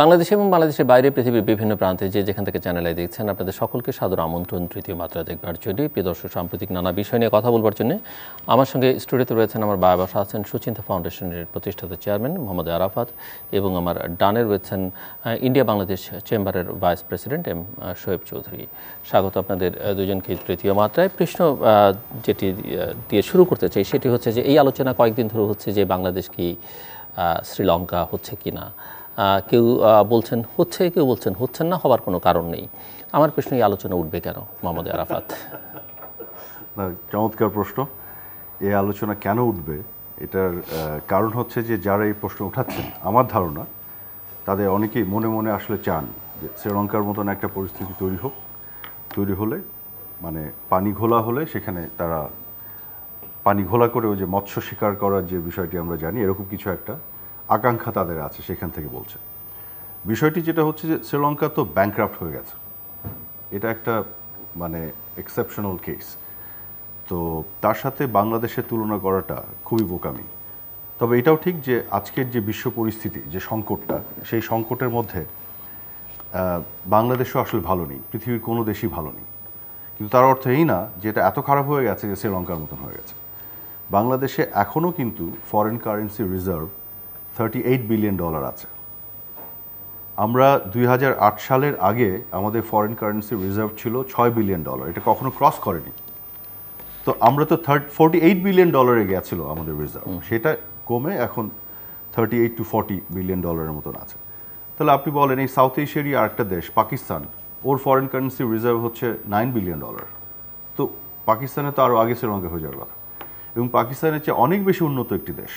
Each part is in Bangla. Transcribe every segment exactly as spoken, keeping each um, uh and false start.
বাংলাদেশ এবং বাংলাদেশের বাইরে পৃথিবীর বিভিন্ন প্রান্তে যে যেখান থেকে চ্যানেল আই দেখছেন আপনাদের সকলকে সাদর আমন্ত্রণ তৃতীয় মাত্রা দেখবার জন্য। প্রিয় দর্শক, সাম্প্রতিক নানা বিষয় নিয়ে কথা বলবার জন্য আমার সঙ্গে স্টুডিওতে রয়েছেন আমার বাবা বাসা আছেন সুচিন্তা ফাউন্ডেশনের প্রতিষ্ঠাতা চেয়ারম্যান মোহাম্মদ আরাফাত এবং আমার ডানে রয়েছেন ইন্ডিয়া বাংলাদেশ চেম্বারের vice president M Shoaib Chowdhury. স্বাগত আপনাদের দুজনকে তৃতীয় মাত্রায়। প্রশ্ন যেটি দিয়ে শুরু করতে চাই সেটি হচ্ছে যে এই আলোচনা কয়েকদিন ধরে হচ্ছে যে বাংলাদেশ কি শ্রীলঙ্কা হচ্ছে কি না, কেউ বলছেন হচ্ছে কেউ বলছেন হচ্ছেন না, হবার কোনো কারণ নেই। আমার প্রশ্ন এই আলোচনা উঠবে কেন মোহাম্মদ আরাফাত? না, চমৎকার প্রশ্ন। এই আলোচনা কেন উঠবে এটার কারণ হচ্ছে যে যারা এই প্রশ্ন উঠাচ্ছেন আমার ধারণা তাদের অনেকেই মনে মনে আসলে চান যে শ্রীলঙ্কার মতন একটা পরিস্থিতি তৈরি হোক, তৈরি হলে মানে পানি ঘোলা হলে সেখানে তারা পানি ঘোলা করে ওই যে মৎস্য শিকার করার যে বিষয়টি আমরা জানি এরকম কিছু একটা আকাঙ্ক্ষা তাদের আছে, সেখান থেকে বলছে। বিষয়টি যেটা হচ্ছে যে শ্রীলঙ্কা তো ব্যাংক্রাফ্ট হয়ে গেছে, এটা একটা মানে এক্সেপশনাল কেস, তো তার সাথে বাংলাদেশের তুলনা করাটা খুবই বোকামি। তবে এটাও ঠিক যে আজকের যে বিশ্ব পরিস্থিতি যে সংকটটা, সেই সংকটের মধ্যে বাংলাদেশও আসলে ভালো নেই, পৃথিবীর কোনো দেশই ভালো নেই, কিন্তু তার অর্থ এই না যে এটা এত খারাপ হয়ে গেছে যে শ্রীলঙ্কার মতন হয়ে গেছে। বাংলাদেশে এখনও কিন্তু foreign currency reserve thirty eight billion dollar আছে। আমরা দুই হাজার আট সালের আগে আমাদের ফরেন কারেন্সি রিজার্ভ ছিল ছয় বিলিয়ন ডলার, এটা কখনো ক্রস করেনি। তো আমরা তো থার্ট ফোরটি এইট বিলিয়ন ডলারে গেছিলো আমাদের রিজার্ভ, সেটা কমে এখন thirty eight to forty billion ডলারের মতন আছে। তাহলে আপনি বলেন এই সাউথ এশিয়ারই আরেকটা দেশ পাকিস্তান, ওর ফরেন কারেন্সি রিজার্ভ হচ্ছে নাইন বিলিয়ন ডলার, তো পাকিস্তানে তো আরও আগে শ্রীলঙ্কা হয়ে যাওয়ার কথা। এবং পাকিস্তানের চেয়ে অনেক বেশি উন্নত একটি দেশ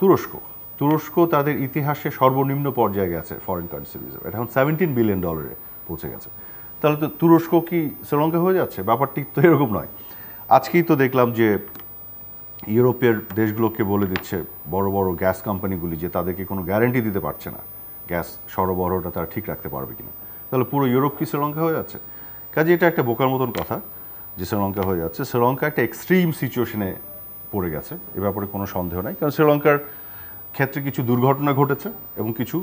তুরস্ক, তুরস্ক তাদের ইতিহাসে সর্বনিম্ন পর্যায়ে গেছে ফরেন কারেন্সি রিজার্ভ, এটা এখন সেভেন্টিন বিলিয়ন ডলারে পৌঁছে গেছে। তাহলে তো তুরস্ক কি শ্রীলঙ্কা হয়ে যাচ্ছে? ব্যাপারটি তো এরকম নয়। আজকেই তো দেখলাম যে ইউরোপের দেশগুলোকে বলে দিচ্ছে বড় বড় গ্যাস কোম্পানিগুলি যে তাদেরকে কোনো গ্যারান্টি দিতে পারছে না গ্যাস সরবরাহটা তারা ঠিক রাখতে পারবে কিনা। তাহলে পুরো ইউরোপ কি শ্রীলঙ্কা হয়ে যাচ্ছে? কাজে এটা একটা বোকার মতন কথা যে শ্রীলঙ্কা হয়ে যাচ্ছে। শ্রীলঙ্কা একটা এক্সট্রিম সিচুয়েশনে পড়ে গেছে, এ ব্যাপারে কোনো সন্দেহ নাই, কারণ শ্রীলঙ্কার ক্ষেত্রে কিছু দুর্ঘটনা ঘটেছে এবং কিছু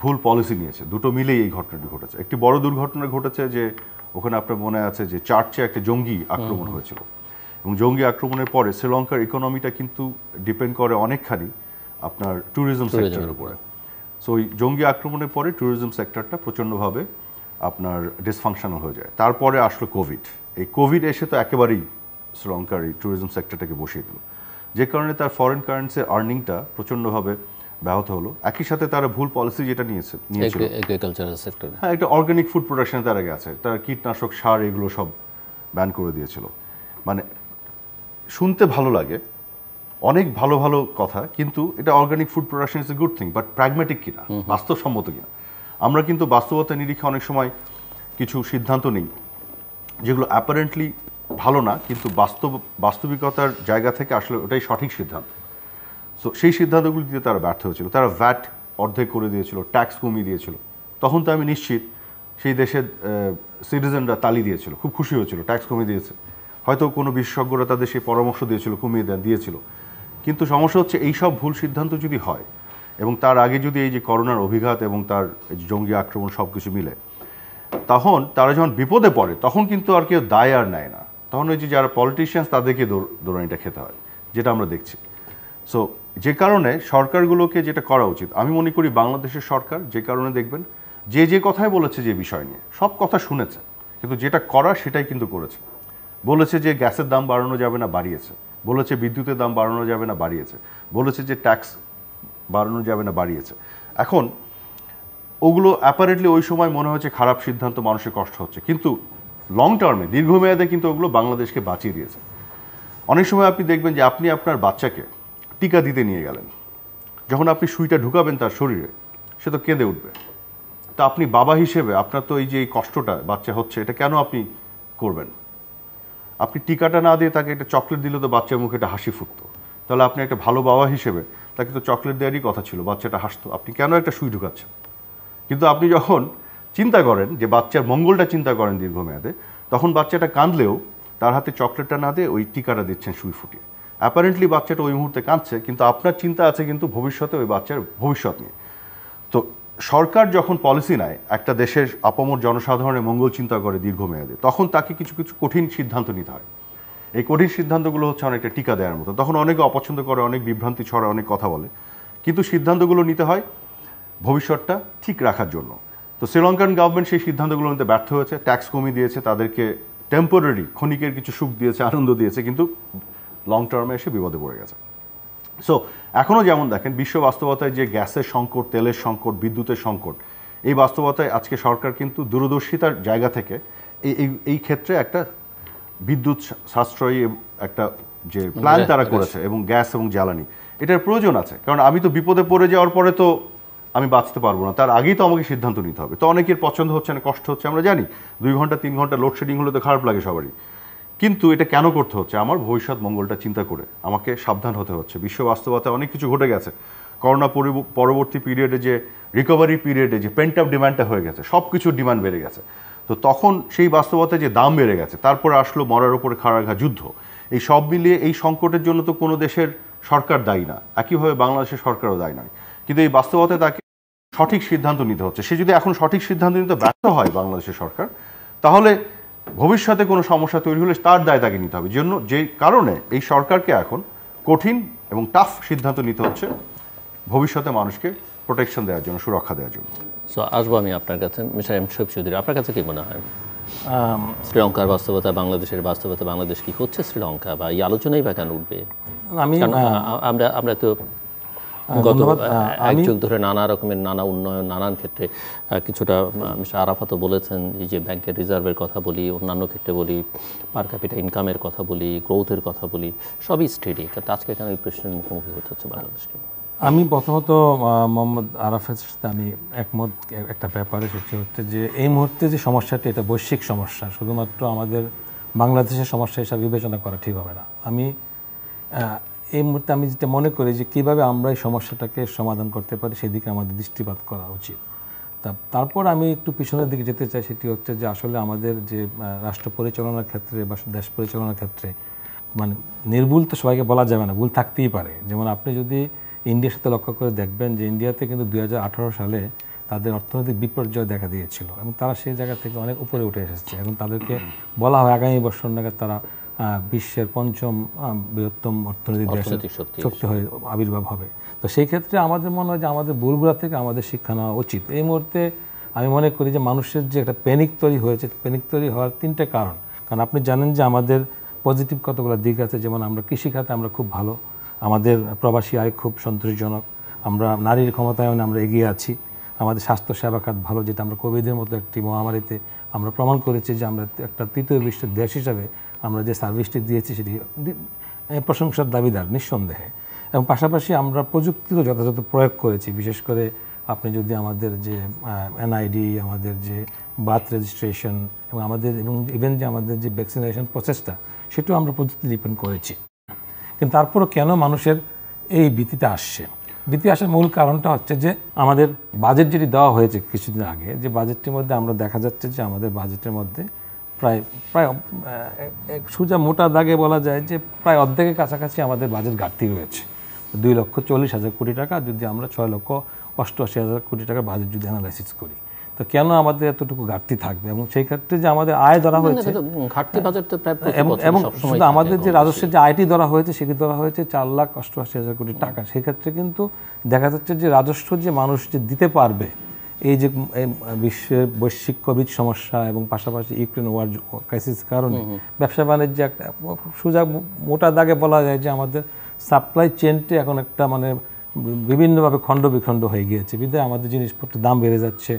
ভুল পলিসি নিয়েছে, দুটো মিলেই এই ঘটনাটি ঘটেছে। একটি বড় দুর্ঘটনা ঘটেছে যে ওখানে আপনার মনে আছে যে চার্চে একটা জঙ্গি আক্রমণ হয়েছিল, এবং জঙ্গি আক্রমণের পরে শ্রীলঙ্কার ইকোনমিটা কিন্তু ডিপেন্ড করে অনেকখানি আপনার ট্যুরিজম সেক্টরের উপরে। সো ওই জঙ্গি আক্রমণের পরে ট্যুরিজম সেক্টরটা প্রচণ্ডভাবে আপনার ডিসফাংশনাল হয়ে যায়। তারপরে আসলো কোভিড, এই কোভিড এসে তো একেবারেই শ্রীলঙ্কার এই ট্যুরিজম সেক্টরটাকে বসিয়ে দিল, যে কারণে তার ফরেন কারেন্সির আর্নিংটা প্রচণ্ডভাবে ব্যাহত হলো। একই সাথে তারা ভুল পলিসি যেটা নিয়েছে নিয়েছিল এগ্রিকালচারাল সেক্টরে, হ্যাঁ একটা অর্গানিক ফুড প্রোডাকশনে তারা গেছে, তারা কীটনাশক সার এগুলো সব ব্যান করে দিয়েছিল। মানে শুনতে ভালো লাগে অনেক ভালো ভালো কথা, কিন্তু এটা organic food production is a good thing, but pragmatic কিনা, বাস্তবসম্মত কিনা। আমরা কিন্তু বাস্তবতা নিরিখে অনেক সময় কিছু সিদ্ধান্ত নিই যেগুলো অ্যাপারেন্টলি ভালো না, কিন্তু বাস্তব বাস্তবিকতার জায়গা থেকে আসলে ওটাই সঠিক সিদ্ধান্ত। সো সেই সিদ্ধান্তগুলি দিয়ে তারা ব্যর্থ হয়েছিল। তারা ভ্যাট অর্ধেক করে দিয়েছিল, ট্যাক্স কমিয়ে দিয়েছিল, তখন তো আমি নিশ্চিত সেই দেশের সিটিজেনরা তালি দিয়েছিল, খুব খুশি হয়েছিল ট্যাক্স কমিয়ে দিয়েছে, হয়তো কোনো বিশেষজ্ঞরা তাদের সেই পরামর্শ দিয়েছিল কমিয়ে দেন দিয়েছিল। কিন্তু সমস্যা হচ্ছে এই সব ভুল সিদ্ধান্ত যদি হয় এবং তার আগে যদি এই যে করোনার অভিঘাত এবং তার জঙ্গি আক্রমণ সব কিছু মিলে, তখন তারা যখন বিপদে পড়ে তখন কিন্তু আর কেউ দায় আর নেয় না, তখন ওই যে যারা পলিটিশিয়ানস তাদেরকে দৌড়ানিটা খেতে হয়, যেটা আমরা দেখছি। সো যে কারণে সরকারগুলোকে যেটা করা উচিত আমি মনে করি বাংলাদেশের সরকার, যে কারণে দেখবেন যে যে কথাই বলেছে যে বিষয় নিয়ে সব কথা শুনেছে, কিন্তু যেটা করা সেটাই কিন্তু করেছে। বলেছে যে গ্যাসের দাম বাড়ানো যাবে না, বাড়িয়েছে। বলেছে বিদ্যুতের দাম বাড়ানো যাবে না, বাড়িয়েছে। বলেছে যে ট্যাক্স বাড়ানো যাবে না, বাড়িয়েছে। এখন ওগুলো অ্যাপারেন্টলি ওই সময় মনে হচ্ছে খারাপ সিদ্ধান্ত, মানুষের কষ্ট হচ্ছে, কিন্তু লং টার্মে দীর্ঘমেয়াদে কিন্তু ওগুলো বাংলাদেশকে বাঁচিয়ে দিয়েছে। অনেক সময় আপনি দেখবেন যে আপনি আপনার বাচ্চাকে টিকা দিতে নিয়ে গেলেন, যখন আপনি সুইটা ঢুকাবেন তার শরীরে সে তো কেঁদে উঠবে, তো আপনি বাবা হিসেবে আপনার তো এই যে কষ্টটা বাচ্চা হচ্ছে এটা কেন আপনি করবেন? আপনি টিকাটা না দিয়ে তাকে একটা চকলেট দিলে তো বাচ্চার মুখে একটা হাসি ফুটতো, তাহলে আপনি একটা ভালো বাবা হিসেবে তাকে তো চকলেট দেওয়ারই কথা ছিল, বাচ্চাটা হাসতো, আপনি কেন একটা সুই ঢুকাচ্ছেন? কিন্তু আপনি যখন চিন্তা করেন যে বাচ্চার মঙ্গলটা চিন্তা করেন দীর্ঘমেয়াদে, তখন বাচ্চাটা কাঁদলেও তার হাতে চকলেটটা না দিয়ে ওই টিকাটা দিচ্ছেন সুই ফুটিয়ে। অ্যাপারেন্টলি বাচ্চাটা ওই মুহূর্তে কাঁদছে, কিন্তু আপনার চিন্তা আছে কিন্তু ভবিষ্যতে ওই বাচ্চার ভবিষ্যৎ নিয়ে। তো সরকার যখন পলিসি নেয় একটা দেশের আপামর জনসাধারণের মঙ্গল চিন্তা করে দীর্ঘমেয়াদে, তখন তাকে কিছু কিছু কঠিন সিদ্ধান্ত নিতে হয়। এই কঠিন সিদ্ধান্তগুলো হচ্ছে অনেকটা টিকা দেওয়ার মতো, তখন অনেকে অপছন্দ করে, অনেক বিভ্রান্তি ছড়ায়, অনেক কথা বলে, কিন্তু সিদ্ধান্তগুলো নিতে হয় ভবিষ্যৎটা ঠিক রাখার জন্য। তো শ্রীলঙ্কান গভর্নমেন্ট সেই সিদ্ধান্তগুলো নিতে ব্যর্থ হয়েছে, ট্যাক্স কমিয়ে দিয়েছে, তাদেরকে টেম্পোরারি ক্ষণিকের কিছু সুখ দিয়েছে, আনন্দ দিয়েছে, কিন্তু লং টার্মে এসে বিপদে পড়ে গেছে। সো এখনও যেমন দেখেন বিশ্ব বাস্তবতায় যে গ্যাসের সংকট, তেলের সংকট, বিদ্যুতের সংকট, এই বাস্তবতায় আজকে সরকার কিন্তু দূরদর্শিতার জায়গা থেকে এই এই ক্ষেত্রে একটা বিদ্যুৎ সাশ্রয়ী একটা যে প্ল্যান তারা করেছে, এবং গ্যাস এবং জ্বালানি, এটার প্রয়োজন আছে। কারণ আমি তো বিপদে পড়ে যাওয়ার পরে তো আমি বাঁচতে পারবো না, তার আগেই তো আমাকে সিদ্ধান্ত নিতে হবে। তো অনেকের পছন্দ হচ্ছে না, কষ্ট হচ্ছে, আমরা জানি দুই ঘন্টা তিন ঘন্টা লোডশেডিং হলে তো খারাপ লাগে সবারই, কিন্তু এটা কেন করতে হচ্ছে? আমার ভবিষ্যৎ মঙ্গলটা চিন্তা করে আমাকে সাবধান হতে হচ্ছে। বিশ্ব বাস্তবতায় অনেক কিছু ঘটে গেছে, করোনা পরবর্তী পিরিয়ডে যে রিকভারি পিরিয়ডে যে পেন্ট আপ ডিমান্ডটা হয়ে গেছে, সব কিছুর ডিমান্ড বেড়ে গেছে। তো তখন সেই বাস্তবতায় যে দাম বেড়ে গেছে, তারপর আসলো মরার ওপরে খাড়াঘা যুদ্ধ, এই সব মিলিয়ে এই সংকটের জন্য তো কোনো দেশের সরকার দায়ী না, একইভাবে বাংলাদেশের সরকারও দায়ী নয়। কিন্তু এই বাস্তবতায় তাকে সঠিক সিদ্ধান্ত নিতে হচ্ছে। সে যদি এখন সঠিক সিদ্ধান্ত নিতে ব্যর্থ হয় বাংলাদেশের সরকার, তাহলে ভবিষ্যতে কোনো সমস্যা তৈরি হলে তার দায় তাকে নিতে হবে। জন্য যে কারণে এই সরকারকে এখন কঠিন এবং টাফ সিদ্ধান্ত নিতে হচ্ছে ভবিষ্যতে মানুষকে প্রোটেকশন দেওয়ার জন্য, সুরক্ষা দেওয়ার জন্য। সো আসবো আমি আপনার কাছে মিস্টার এম শফিক চৌধুরী, আপনার কাছে কী মনে হয় শ্রীলঙ্কার বাস্তবতা, বাংলাদেশের বাস্তবতা, বাংলাদেশ কি হচ্ছে শ্রীলঙ্কা, বা এই আলোচনাই বা কেন উঠবে? আমি আমরা আমরা তো গত এক যুগ ধরে নানা রকমের নানা উন্নয়ন নানান ক্ষেত্রে, কিছুটা মিস্টার আরাফাতও বলেছেন, যে ব্যাংকের রিজার্ভের কথা বলি, অন্যান্য ক্ষেত্রে বলি, পার ক্যাপিটা ইনকামের কথা বলি, গ্রোথের কথা বলি, সবই স্টেডি। আজকে কেন এই প্রশ্নের মুখোমুখি হতে হচ্ছে বাংলাদেশকে? আমি প্রথমত মোহাম্মদ আরাফাত সাথে আমি একমত একটা ব্যাপারে, সেটি হচ্ছে যে এই মুহূর্তে যে সমস্যাটি, এটা বৈশ্বিক সমস্যা, শুধুমাত্র আমাদের বাংলাদেশের সমস্যা হিসাবে বিবেচনা করা ঠিক হবে না। আমি এই মুহূর্তে আমি যেটা মনে করি যে কীভাবে আমরা এই সমস্যাটাকে সমাধান করতে পারি সেদিকে আমাদের দৃষ্টিপাত করা উচিত। তা তারপর আমি একটু পিছনের দিকে যেতে চাই, সেটি হচ্ছে যে আসলে আমাদের যে রাষ্ট্র পরিচালনার ক্ষেত্রে বা দেশ পরিচালনার ক্ষেত্রে মানে নির্ভুল তো সবাইকে বলা যাবে না, ভুল থাকতেই পারে। যেমন আপনি যদি ইন্ডিয়ার সাথে লক্ষ্য করে দেখবেন যে ইন্ডিয়াতে কিন্তু দুই হাজার আঠারো সালে তাদের অর্থনৈতিক বিপর্যয় দেখা দিয়েছিল, এবং তারা সেই জায়গা থেকে অনেক উপরে উঠে এসেছে, এবং তাদেরকে বলা হয় আগামী বছর নাগাদ তারা বিশ্বের পঞ্চম বৃহত্তম অর্থনৈতিক শক্তি হয়ে আবির্ভাব হবে। তো সেই ক্ষেত্রে আমাদের মনে হয় যে আমাদের ভুলগুলা থেকে আমাদের শিক্ষা নেওয়া উচিত। এই মুহূর্তে আমি মনে করি যে মানুষের যে একটা প্যানিক তৈরি হয়েছে, প্যানিক তৈরি হওয়ার তিনটে কারণ। কারণ আপনি জানেন যে আমাদের পজিটিভ কতগুলো দিক আছে, যেমন আমরা কৃষিখাতে আমরা খুব ভালো, আমাদের প্রবাসী আয় খুব সন্তোষজনক, আমরা নারীর ক্ষমতায়নে আমরা এগিয়ে আছি, আমাদের স্বাস্থ্যসেবা খাত ভালো, যেটা আমরা কোভিডের মতো একটি মহামারীতে আমরা প্রমাণ করেছি যে আমরা একটা তৃতীয় বিশ্বের দেশ হিসাবে আমরা যে সার্ভিসটি দিয়েছি সেটি প্রশংসার দাবিদার নিঃসন্দেহে। এবং পাশাপাশি আমরা প্রযুক্তিরও যথাযথ প্রয়োগ করেছি, বিশেষ করে আপনি যদি আমাদের যে এনআইডি, আমাদের যে বার্থ রেজিস্ট্রেশন, এবং আমাদের এবং ইভেন যে আমাদের যে ভ্যাকসিনেশন প্রসেসটা, সেটাও আমরা প্রযুক্তি ডিপেন্ড করেছি। কিন্তু তারপরও কেন মানুষের এই ভীতিটা আসছে? ভীতি আসার মূল কারণটা হচ্ছে যে আমাদের বাজেট যেটি দেওয়া হয়েছে কিছুদিন আগে, যে বাজেটটির মধ্যে আমরা দেখা যাচ্ছে যে আমাদের বাজেটের মধ্যে প্রায় প্রায় সোজা মোটা দাগে বলা যায় যে প্রায় অর্ধেকের কাছাকাছি আমাদের বাজেট ঘাটতি রয়েছে, দুই লক্ষ চল্লিশ হাজার কোটি টাকা, যদি আমরা ছয় লক্ষ অষ্টআশি হাজার কোটি টাকা বাজেট যদি অ্যানালাইসিস করি, তো কেন আমাদের এতটুকু ঘাটতি থাকবে? এবং সেই ক্ষেত্রে যে আমাদের আয় ধরা হয়েছে ঘাটতি বাজেট তো প্রায়, এবং শুধু আমাদের যে রাজস্বের যে আয়টি ধরা হয়েছে সেটি ধরা হয়েছে চার লাখ অষ্টআশি হাজার কোটি টাকা। সেক্ষেত্রে কিন্তু দেখা যাচ্ছে যে রাজস্ব যে মানুষ যে দিতে পারবে, এই যে বিশ্বের বৈশ্বিক কোভিড সমস্যা এবং পাশাপাশি ইউক্রেন ওয়ার ক্রাইসিসের কারণে ব্যবসা বাণিজ্য একটা সোজা মোটা দাগে বলা যায় যে আমাদের সাপ্লাই চেনটি এখন একটা মানে বিভিন্নভাবে খণ্ড বিখণ্ড হয়ে গিয়েছে, বিধায় আমাদের জিনিসপত্রের দাম বেড়ে যাচ্ছে।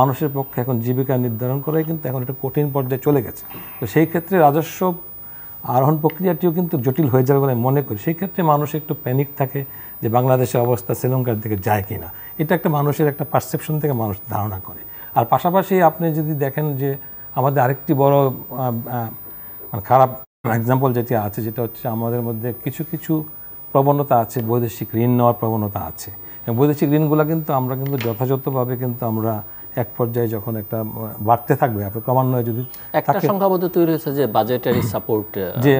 মানুষের পক্ষে এখন জীবিকা নির্ধারণ করাই কিন্তু এখন একটা কঠিন পর্যায়ে চলে গেছে। তো সেই ক্ষেত্রে রাজস্ব আরোহণ প্রক্রিয়াটিও কিন্তু জটিল হয়ে যাবে বলে মনে করি। সেই ক্ষেত্রে মানুষ একটু প্যানিক থাকে যে বাংলাদেশের অবস্থা শ্রীলঙ্কার দিকে যায় কিনা, এটা একটা মানুষের একটা পারসেপশন থেকে মানুষ ধারণা করে। আর পাশাপাশি আপনি যদি দেখেন যে আমাদের আরেকটি বড় খারাপ এক্সাম্পল যেটি আছে, যেটা হচ্ছে আমাদের মধ্যে কিছু কিছু প্রবণতা আছে, বৈদেশিক ঋণ নেওয়ার প্রবণতা আছে, এবং বৈদেশিক ঋণগুলো কিন্তু আমরা কিন্তু যথাযথভাবে কিন্তু আমরা এক পর্যায়ে যখন একটা বাড়তে থাকবে আপনার ক্রমান্বয়ে যদি একটা সংখ্যাবদ্ধ তৈরি হয়েছে যে বাজেটারি সাপোর্ট যে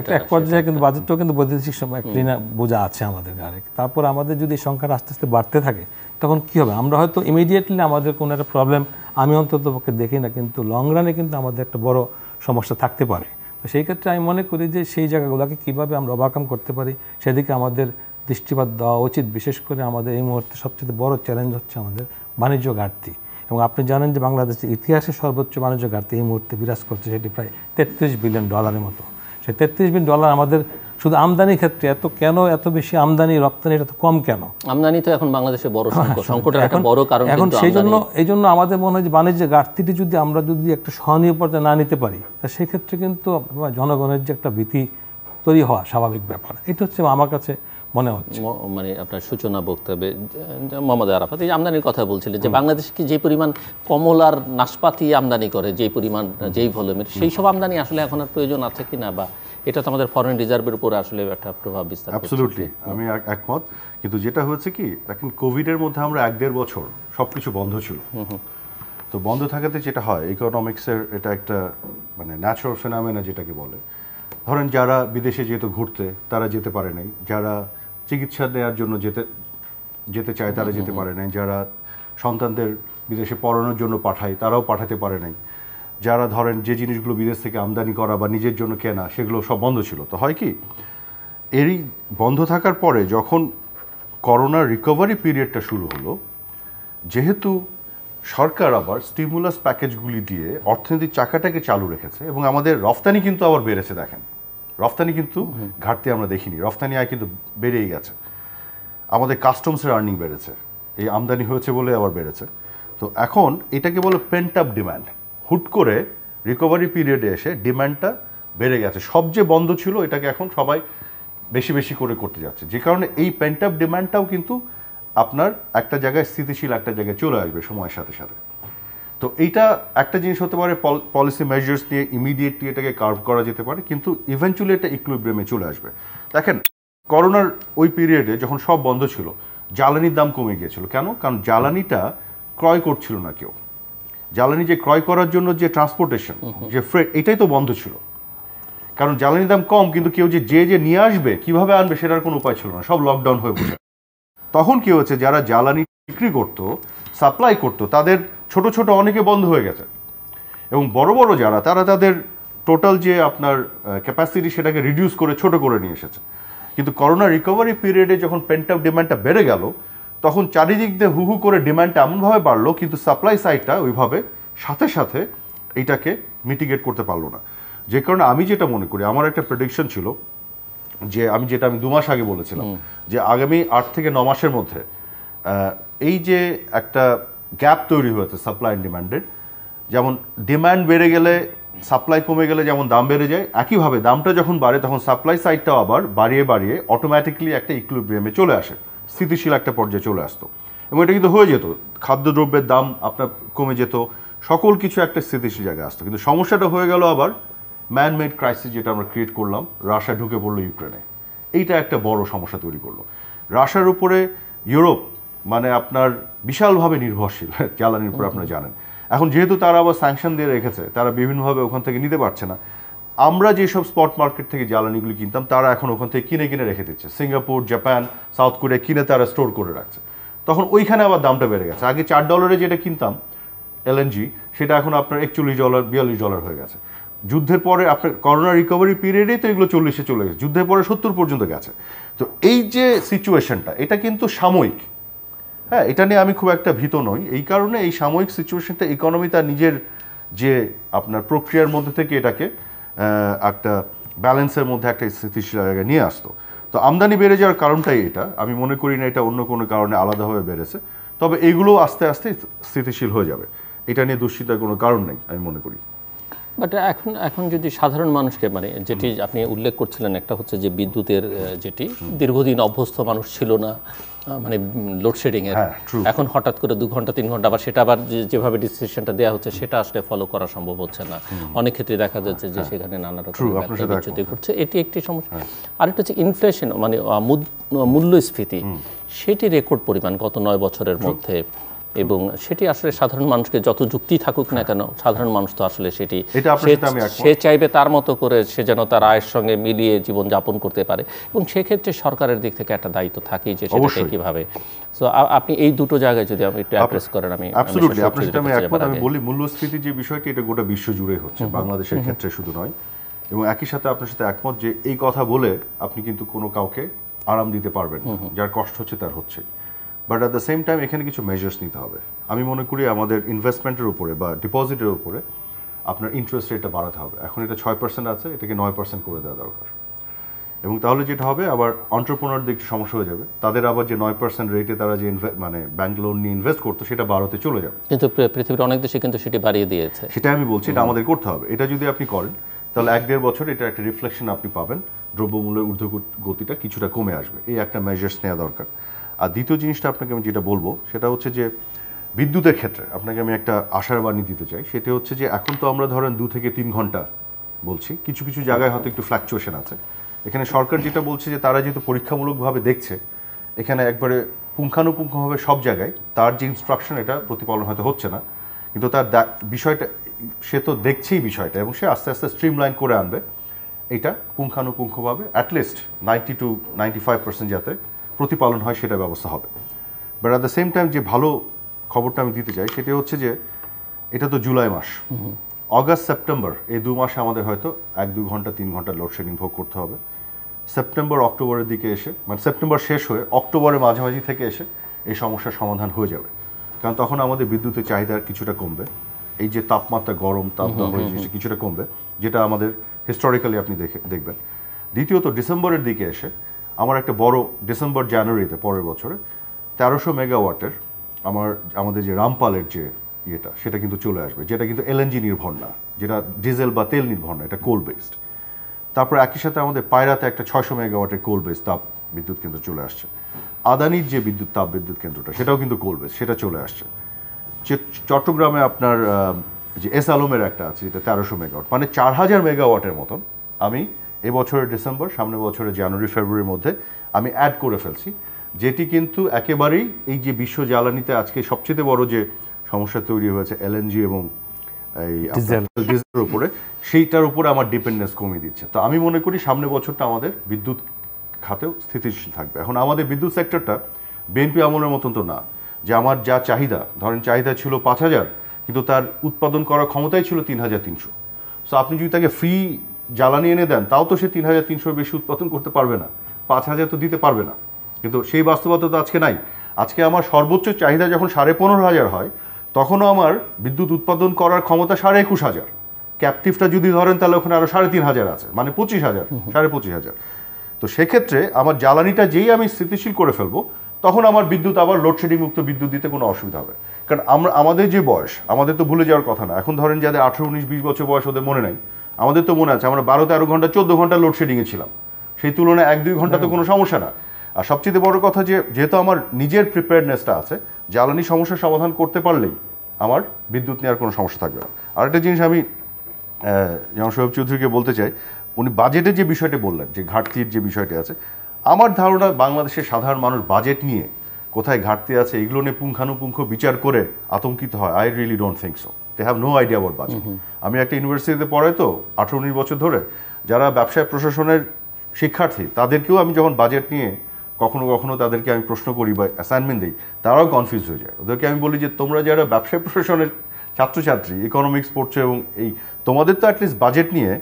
একটা এক পর্যায়ে কিন্তু বাজেটটাও কিন্তু বৈদেশিক সময় একটা বোঝা আছে আমাদের গায়ে। তারপর আমাদের যদি সংখ্যাটা আস্তে আস্তে বাড়তে থাকে তখন কি হবে, আমরা হয়তো ইমিডিয়েটলি আমাদের কোনো একটা প্রবলেম আমি অন্ততপক্ষে দেখি না, কিন্তু লং রানে কিন্তু আমাদের একটা বড় সমস্যা থাকতে পারে। তো সেই ক্ষেত্রে আমি মনে করি যে সেই জায়গাগুলোকে কীভাবে আমরা ওভারকাম করতে পারি সেদিকে আমাদের দৃষ্টিপাত দেওয়া উচিত। বিশেষ করে আমাদের এই মুহূর্তে সবচেয়ে বড় চ্যালেঞ্জ হচ্ছে আমাদের বাণিজ্য ঘাটতি, এবং আপনি জানেন যে বাংলাদেশের ইতিহাসে সর্বোচ্চ বাণিজ্য ঘাটতি এই মুহূর্তে বিরাজ করছে, সেটি প্রায় তেত্রিশ বিলিয়ন ডলারের মতো। সেই তেত্রিশ বিলিয়ন ডলার আমাদের শুধু আমদানির ক্ষেত্রে এত কেন এত বেশি আমদানি, রপ্তানি এটা তো কম কেন? আমদানি তো এখন বাংলাদেশে বড় সংকটের একটা বড় কারণ এখন। সেই জন্য এই জন্য আমাদের মনে হয় যে বাণিজ্য ঘাটতিটি যদি আমরা যদি একটা সহনীয় পর্যায়ে না নিতে পারি তা সেক্ষেত্রে কিন্তু জনগণের যে একটা ভীতি তৈরি হওয়া স্বাভাবিক ব্যাপার, এটা হচ্ছে আমার কাছে মনে হচ্ছে। মানে আপনার সূচনা বক্তব্যে মোহাম্মদ আরাফাত এই আমদানির কথা বলছিলেন যে বাংলাদেশ কি যে পরিমাণ কমলার নাশপাতি আমদানি করে যে পরিমাণ যেই ভলিউমের সেই সব আমদানি আসলে এখন আর প্রয়োজন আছে কি না, বা এটা তো আমাদের ফরেন রিজার্ভের উপরে আসলে একটা প্রভাব বিস্তার করে। অ্যাবসলিউটলি আমি একমত, কিন্তু যেটা হয়েছে কি দেখেন কোভিডের মধ্যে আমরা এক দেড় বছর সব কিছু বন্ধ ছিল, তো বন্ধ থাকাতে যেটা হয় ইকোনমিক্সের এটা একটা মানে ন্যাচারাল ফেনোমেনা যেটাকে বলে, ধরেন যারা বিদেশে যেহেতু ঘুরতে তারা যেতে পারে নাই, যারা চিকিৎসা দেওয়ার জন্য যেতে যেতে চায় তারা যেতে পারে নাই, যারা সন্তানদের বিদেশে পড়ানোর জন্য পাঠায় তারাও পাঠাতে পারে নাই, যারা ধরেন যে জিনিসগুলো বিদেশ থেকে আমদানি করা বা নিজের জন্য কেনা সেগুলো সব বন্ধ ছিল। তো হয় কি এরই বন্ধ থাকার পরে যখন করোনার রিকভারি পিরিয়ডটা শুরু হলো, যেহেতু সরকার আবার স্টিমুলাস প্যাকেজগুলি দিয়ে অর্থনীতির চাকাটাকে চালু রেখেছে এবং আমাদের রফতানি কিন্তু আবার বেড়েছে, দেখেন রফতানি কিন্তু ঘাটতি আমরা দেখিনি, রফতানি আয় কিন্তু বেড়েই গেছে, আমাদের কাস্টমসের আর্নিং বেড়েছে, এই আমদানি হয়েছে বলে আবার বেড়েছে। তো এখন এটাকে বলে পেন্ট আপ ডিম্যান্ড, হুট করে রিকভারি পিরিয়ডে এসে ডিম্যান্ডটা বেড়ে গেছে, সব যে বন্ধ ছিল এটাকে এখন সবাই বেশি বেশি করে করতে যাচ্ছে, যে কারণে এই পেন্ট আপ ডিম্যান্ডটাও কিন্তু আপনার একটা জায়গায় স্থিতিশীল একটা জায়গায় চলে আসবে সময়ের সাথে সাথে। তো এইটা একটা জিনিস হতে পারে, পলিসি মেজার্স নিয়ে ইমিডিয়েটলি এটাকে কার্ভ করা যেতে পারে, কিন্তু ইভেন্চুয়ালি এটা ইকুইলিব্রিয়ামে চলে আসবে। দেখেন করোনার ওই পিরিয়ডে যখন সব বন্ধ ছিল জ্বালানির দাম কমে গিয়েছিল, কেন? কারণ জ্বালানিটা ক্রয় করছিল না কেউ, জ্বালানি যে ক্রয় করার জন্য যে ট্রান্সপোর্টেশন যে ফ্রেট এটাই তো বন্ধ ছিল, কারণ জ্বালানির দাম কম কিন্তু কেউ যে যে যে নিয়ে আসবে কীভাবে আনবে সেটার কোনো উপায় ছিল না, সব লকডাউন হয়ে বসে। তখন কি হয়েছে যারা জ্বালানি বিক্রি করতো সাপ্লাই করতো তাদের ছোট ছোট অনেকে বন্ধ হয়ে গেছে, এবং বড় বড় যারা তারা তাদের টোটাল যে আপনার ক্যাপাসিটি সেটাকে রিডিউস করে ছোট করে নিয়ে এসেছে। কিন্তু করোনা রিকভারি পিরিয়ডে যখন পেন্ট আপ ডিমান্ডটা বেড়ে গেল তখন চারিদিক দিয়ে হুহু করে ডিমান্ডটা এমনভাবে বাড়লো কিন্তু সাপ্লাই সাইডটা ওইভাবে সাথে সাথে এইটাকে মিটিগেট করতে পারলো না, যে কারণে আমি যেটা মনে করি আমার একটা প্রেডিকশন ছিল যে আমি যেটা আমি দু মাস আগে বলেছিলাম যে আগামী আট থেকে ন মাসের মধ্যে এই যে একটা গ্যাপ তৈরি হয়েছে সাপ্লাই অ্যান্ড ডিমান্ডের, যেমন ডিমান্ড বেড়ে গেলে সাপ্লাই কমে গেলে যেমন দাম বেড়ে যায়, একইভাবে দামটা যখন বাড়ে তখন সাপ্লাই সাইডটাও আবার বাড়িয়ে বাড়িয়ে অটোমেটিকলি একটা ইকুইলিব্রিয়ামে চলে আসে, স্থিতিশীল একটা পর্যায়ে চলে আসতো, এবং এটা কিন্তু হয়ে যেত, খাদ্যদ্রব্যের দাম আপনার কমে যেত, সকল কিছু একটা স্থিতিশীল জায়গায় আসতো। কিন্তু সমস্যাটা হয়ে গেল আবার ম্যানমেড ক্রাইসিস যেটা আমরা ক্রিয়েট করলাম, রাশিয়া ঢুকে পড়লো ইউক্রেনে, এইটা একটা বড় সমস্যা তৈরি করলো। রাশিয়ার উপরে ইউরোপ মানে আপনার বিশালভাবে নির্ভরশীল জ্বালানির উপরে, আপনারা জানেন এখন যেহেতু তারা আবার স্যাংশন দিয়ে রেখেছে তারা বিভিন্নভাবে ওখান থেকে নিতে পারছে না, আমরা যেসব স্পট মার্কেট থেকে জ্বালানিগুলি কিনতাম তারা এখন ওখান থেকে কিনে কিনে রেখে দিচ্ছে, সিঙ্গাপুর জাপান সাউথ কোরিয়া কিনে তারা স্টোর করে রাখছে, তখন ওইখানে আবার দামটা বেড়ে গেছে। আগে চার ডলারে যেটা কিনতাম এলএনজি সেটা এখন আপনার একচল্লিশ ডলার বিয়াল্লিশ ডলার হয়ে গেছে, যুদ্ধের পরে আপনার করোনা রিকভারি পিরিয়ডেই তো এগুলো চল্লিশে চলে গেছে, যুদ্ধের পরে সত্তর পর্যন্ত গেছে। তো এই যে সিচুয়েশনটা এটা কিন্তু সাময়িক, হ্যাঁ এটা নিয়ে আমি খুব একটা ভীত নই, এই কারণে এই সাময়িক সিচুয়েশনটা ইকোনমি তার নিজের যে আপনার প্রক্রিয়ার মধ্যে থেকে এটাকে একটা ব্যালেন্সের মধ্যে একটা স্থিতিশীল জায়গায় নিয়ে আসতো। তো আমদানি বেড়ে যাওয়ার কারণটাই এটা, আমি মনে করি না এটা অন্য কোনো কারণে আলাদাভাবে বেড়েছে, তবে এগুলো আস্তে আস্তে স্থিতিশীল হয়ে যাবে, এটা নিয়ে দুশ্চিন্তার কোনো কারণ নেই আমি মনে করি। বাট এখন এখন যদি সাধারণ মানুষকে মানে যেটি আপনি উল্লেখ করছিলেন একটা হচ্ছে যে বিদ্যুতের যেটি দীর্ঘদিন অভ্যস্ত মানুষ ছিল না, মানে লোডশেডিংয়ের, এখন হঠাৎ করে দু ঘন্টা তিন ঘন্টা আবার সেটা আবার যেভাবে ডিসিশনটা দেওয়া হচ্ছে সেটা আসলে ফলো করা সম্ভব হচ্ছে না, অনেক ক্ষেত্রে দেখা যাচ্ছে যে সেখানে নানা রকম ঘটছে, এটি একটি সমস্যা। আরেকটা হচ্ছে ইনফ্লেশন মানে মূল্যস্ফীতি, সেটি রেকর্ড পরিমাণ গত নয় বছরের মধ্যে এবং সেটি আসলে সাধারণ মানুষকে যত যুক্তি থাকুক না কেন সাধারণ মানুষ তো আসলে সেটি সে চাইবে তার মতো করে সে যেন তার আয়ের সঙ্গে মিলিয়ে জীবনযাপন করতে পারে এবং সেক্ষেত্রে সরকারের দিক থেকে একটা দায়িত্ব থাকেই যে সেটাকে কীভাবে। সো আপনি এই দুটো জায়গায় যদি আপনি একটু অ্যাড্রেস করেন। আমি অ্যাবসলিউটলি আপনার সাথে আমি একমত। আমি বলি মূল্যস্ফীতি যে বিষয়টি এটা গোটা বিশ্ব জুড়ে হচ্ছে, বাংলাদেশের ক্ষেত্রে শুধু নয়, এবং একই সাথে আপনার সাথে একমত যে এই কথা বলে আপনি কিন্তু কোনো কাউকে আরাম দিতে পারবেন না, যার কষ্ট হচ্ছে তার হচ্ছে। But at the same time এখানে কিছু মেজার্স নিতে হবে। আমি মনে করি আমাদের ইনভেস্টমেন্টের উপরে বা ডিপোজিটের উপরে আপনার ইন্টারেস্ট রেটটা বাড়াতে হবে। এখন এটা ছয় পার্সেন্ট আছে, এটাকে নয় পার্সেন্ট করে দেওয়া দরকার। এবং তাহলে যেটা হবে আবার অন্টারপ্রনারদের একটু সমস্যা হয়ে যাবে, তাদের আবার যে নয় পার্সেন্ট রেটে তারা যে মানে ব্যাংক লোন নিয়ে ইনভেস্ট করতো সেটা বাড়াতে চলে যাবে। কিন্তু পৃথিবীর অনেক দেশে কিন্তু সেটা বাড়িয়ে দিয়েছে। সেটা আমি বলছি এটা আমাদের করতে হবে। এটা যদি আপনি করেন তাহলে এক দেড় বছর এটা একটা রিফ্লেকশন আপনি পাবেন, দ্রব্যমূল্যের ঊর্ধ্বগতিটা কিছুটা কমে আসবে। এই একটা মেজার্স নেওয়া দরকার। আর দ্বিতীয় জিনিসটা আপনাকে আমি যেটা বলবো সেটা হচ্ছে যে বিদ্যুতের ক্ষেত্রে আপনাকে আমি একটা আশার বাণী দিতে চাই। সেটা হচ্ছে যে এখন তো আমরা ধরেন দু থেকে তিন ঘন্টা বলছি, কিছু কিছু জায়গায় হয়তো একটু ফ্ল্যাকচুয়েশন আছে। এখানে সরকার যেটা বলছে যে তারা যেহেতু পরীক্ষামূলকভাবে দেখছে, এখানে একবারে পুঙ্খানুপুঙ্খভাবে সব জায়গায় তার যে ইনস্ট্রাকশন এটা প্রতিপালন হয়তো হচ্ছে না, কিন্তু তার বিষয়টা সে তো দেখছেই বিষয়টা, এবং সে আস্তে আস্তে স্ট্রিমলাইন করে আনবে। এটা পুঙ্খানুপুঙ্খভাবে at least ninety two ninety five percent যাতে প্রতিপালন হয় সেটা ব্যবস্থা হবে। But at the same time যে ভালো খবরটা আমি দিতে চাই সেটা হচ্ছে যে এটা তো জুলাই মাস, অগাস্ট সেপ্টেম্বর এই দু মাসে আমাদের হয়তো এক দু ঘন্টা তিন ঘন্টা লোডশেডিং ভোগ করতে হবে। সেপ্টেম্বর অক্টোবরের দিকে এসে মানে সেপ্টেম্বর শেষ হয়ে অক্টোবরের মাঝামাঝি থেকে এসে এই সমস্যার সমাধান হয়ে যাবে, কারণ তখন আমাদের বিদ্যুতের চাহিদার কিছুটা কমবে। এই যে তাপমাত্রা গরম তাপমাত্রা কিছুটা কমবে, যেটা আমাদের হিস্টোরিক্যালি আপনি দেখে দেখবেন। দ্বিতীয়ত ডিসেম্বরের দিকে এসে আমার একটা বড় ডিসেম্বর জানুয়ারিতে পরের বছরে তেরোশো মেগাওয়াটের আমার আমাদের যে রামপালের যে ইয়েটা সেটা কিন্তু চলে আসবে, যেটা কিন্তু এলএনজি নির্ভর না, যেটা ডিজেল বা তেল নির্ভর না, এটা কোল বেসড। তারপর একই সাথে আমাদের পায়রাতে একটা ছয়শো মেগাওয়াটের কোল বেস তাপ বিদ্যুৎ কেন্দ্র চলে আসছে। আদানির যে বিদ্যুৎ তাপ বিদ্যুৎ কেন্দ্রটা সেটাও কিন্তু কোল বেস, সেটা চলে আসছে। চট্টগ্রামে আপনার যে এস আলমের একটা আছে যেটা তেরোশো মেগাওয়াট, মানে চার হাজার মেগাওয়াটের মতন আমি এ বছরের ডিসেম্বর সামনে বছরের জানুয়ারি ফেব্রুয়ারির মধ্যে আমি অ্যাড করে ফেলছি, যেটি কিন্তু একেবারেই এই যে বিশ্ব জ্বালানিতে আজকে সবচেয়ে বড় যে সমস্যা তৈরি হয়েছে এলএনজি এবং এই ডিজেলের উপরে, সেইটার উপরে আমার ডিপেন্ডেন্স কমিয়ে দিচ্ছে। তো আমি মনে করি সামনে বছরটা আমাদের বিদ্যুৎ খাতেও স্থিতিশীল থাকবে। এখন আমাদের বিদ্যুৎ সেক্টরটা বিএনপি আমলের মতন তো না যে আমার যা চাহিদা, ধরেন চাহিদা ছিল পাঁচ হাজার কিন্তু তার উৎপাদন করার ক্ষমতাই ছিল তিন হাজার তিনশো। সো আপনি যদি তাকে ফ্রি জ্বালানি এনে দেন তাও তো সে তিন হাজার তিনশোর বেশি উৎপাদন করতে পারবে না, পাঁচ হাজার তো দিতে পারবে না। কিন্তু সেই বাস্তবতা তো আজকে নাই। আজকে আমার সর্বোচ্চ চাহিদা যখন সাড়ে পনেরো হাজার হয় তখনও আমার বিদ্যুৎ উৎপাদন করার ক্ষমতা সাড়ে একুশ হাজার, ক্যাপটিভটা যদি ধরেন তাহলে ওখানে আরও সাড়ে তিন হাজার আছে, মানে পঁচিশ হাজার সাড়ে পঁচিশ হাজার। তো সেক্ষেত্রে আমার জ্বালানিটা যেই আমি স্থিতিশীল করে ফেলবো তখন আমার বিদ্যুৎ আবার লোডশেডিং মুক্ত বিদ্যুৎ দিতে কোনো অসুবিধা হবে। কারণ আমরা আমাদের যে বয়স আমাদের তো ভুলে যাওয়ার কথা না। এখন ধরেন যাদের আঠেরো উনিশ বিশ বছর বয়স ওদের মনে নাই, আমাদের তো মনে আছে আমরা বারো তেরো ঘন্টা চোদ্দো ঘন্টা লোডশেডিংয়ে ছিলাম, সেই তুলনায় এক দুই ঘন্টা তো কোনো সমস্যা না। আর সবচেয়ে বড় কথা যে যেহেতু আমার নিজের প্রিপেয়ারনেসটা আছে, জ্বালানি সমস্যার সমাধান করতে পারলেই আমার বিদ্যুৎ নেওয়ার কোনো সমস্যা থাকবে না। আরেকটা জিনিস আমি যেমন সোহেব চৌধুরীকে বলতে চাই, উনি বাজেটের যে বিষয়টি বললেন যে ঘাটতির যে বিষয়টি আছে, আমার ধারণা বাংলাদেশের সাধারণ মানুষ বাজেট নিয়ে কোথায় ঘাটতি আছে এগুলো নিয়ে পুঙ্খানুপুঙ্খ বিচার করে আতঙ্কিত হয়। I really don't think so, they have no idea about budget. আমি একটা ইউনিভার্সিটিতে পড়াই তো আঠারো উনিশ বছর ধরে, যারা ব্যবসায় প্রশাসনের শিক্ষার্থী তাদেরকেও আমি যখন বাজেট নিয়ে কখনো কখনো তাদেরকে আমি প্রশ্ন করি বা অ্যাসাইনমেন্ট দিই, তারাও কনফিউজ হয়ে যায়। ওদেরকে আমি বলি যে তোমরা যারা ব্যবসায় প্রশাসনের ছাত্রছাত্রী ইকোনমিক্স পড়ছো এবং এই তোমাদের তো অ্যাটলিস্ট বাজেট নিয়ে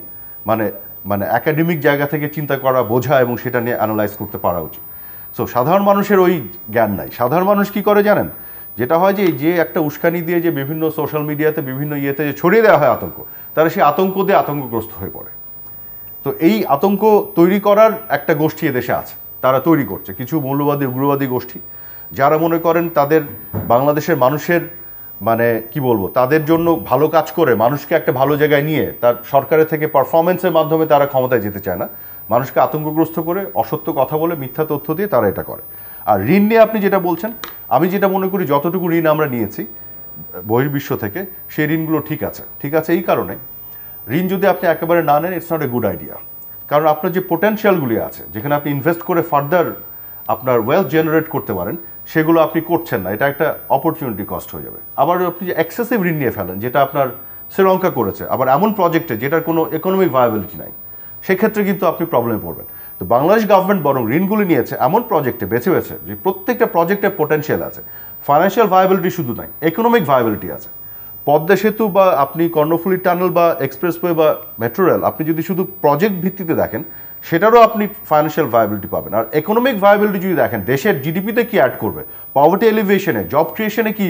মানে মানে অ্যাকাডেমিক জায়গা থেকে চিন্তা করা, বোঝা এবং সেটা নিয়ে অ্যানালাইজ করতে পারা উচিত। সো সাধারণ মানুষের ওই জ্ঞান নাই। সাধারণ মানুষ কি করে জানেন, যেটা হয় যে যে একটা উস্কানি দিয়ে যে বিভিন্ন সোশ্যাল মিডিয়াতে বিভিন্ন ইয়েতে যে ছড়িয়ে দেওয়া হয় আতঙ্ক, তারা সেই আতঙ্ক দিয়ে আতঙ্কগ্রস্ত হয়ে পড়ে। তো এই আতঙ্ক তৈরি করার একটা গোষ্ঠী এদেশে আছে, তারা তৈরি করছে, কিছু মৌলবাদী উগ্রবাদী গোষ্ঠী, যারা মনে করেন তাদের বাংলাদেশের মানুষের মানে কি বলবো তাদের জন্য ভালো কাজ করে মানুষকে একটা ভালো জায়গায় নিয়ে তার সরকারের থেকে পারফরমেন্সের মাধ্যমে তারা ক্ষমতায় যেতে চায় না, মানুষকে আতঙ্কগ্রস্ত করে অসত্য কথা বলে মিথ্যা তথ্য দিয়ে তারা এটা করে। আর ঋণ নিয়ে আপনি যেটা বলছেন, আমি যেটা মনে করি যতটুকু ঋণ আমরা নিয়েছি বহির্বিশ্ব থেকে সেই ঋণগুলো ঠিক আছে। ঠিক আছে এই কারণে, ঋণ যদি আপনি একেবারে না নেন it's not a good idea. কারণ আপনার যে পোটেনশিয়ালগুলি আছে যেখানে আপনি ইনভেস্ট করে ফার্দার আপনার ওয়েলথ জেনারেট করতে পারেন, সেগুলো আপনি করছেন না, এটা একটা অপরচুনিটি কস্ট হয়ে যাবে। আবার আপনি যে এক্সেসিভ ঋণ নিয়ে ফেলেন, যেটা আপনার শ্রীলঙ্কা করেছে, আবার এমন প্রজেক্টে যেটার কোনো ইকোনমিক ভায়াবিলিটি নাই, সেক্ষেত্রে কিন্তু আপনি প্রবলেমে পড়বেন। তো বাংলাদেশ গভর্নমেন্ট বরং ঋণগুলি নিয়েছে এমন প্রজেক্টে বেছে বেছে যে প্রত্যেকটা প্রজেক্টের পোটেনশিয়াল আছে, ফাইন্যান্সিয়াল ভায়াবিলিটি শুধু নাই, ইকোনমিক ভায়াবিলিটি আছে। পদ্মা সেতু বা আপনি কর্ণফুলী টানেল বা এক্সপ্রেসওয়ে বা মেট্রো রেল, আপনি যদি শুধু প্রজেক্ট ভিত্তিতে দেখেন সেটারও আপনি ফাইন্যান্সিয়াল ভায়াবিলিটি পাবেন। আর ইকোনমিক ভায়াবিলিটি যদি দেখেন, দেশের জিডিপিতে কি অ্যাড করবে, পভার্টি এলিভেশনে, জব ক্রিয়েশনে কি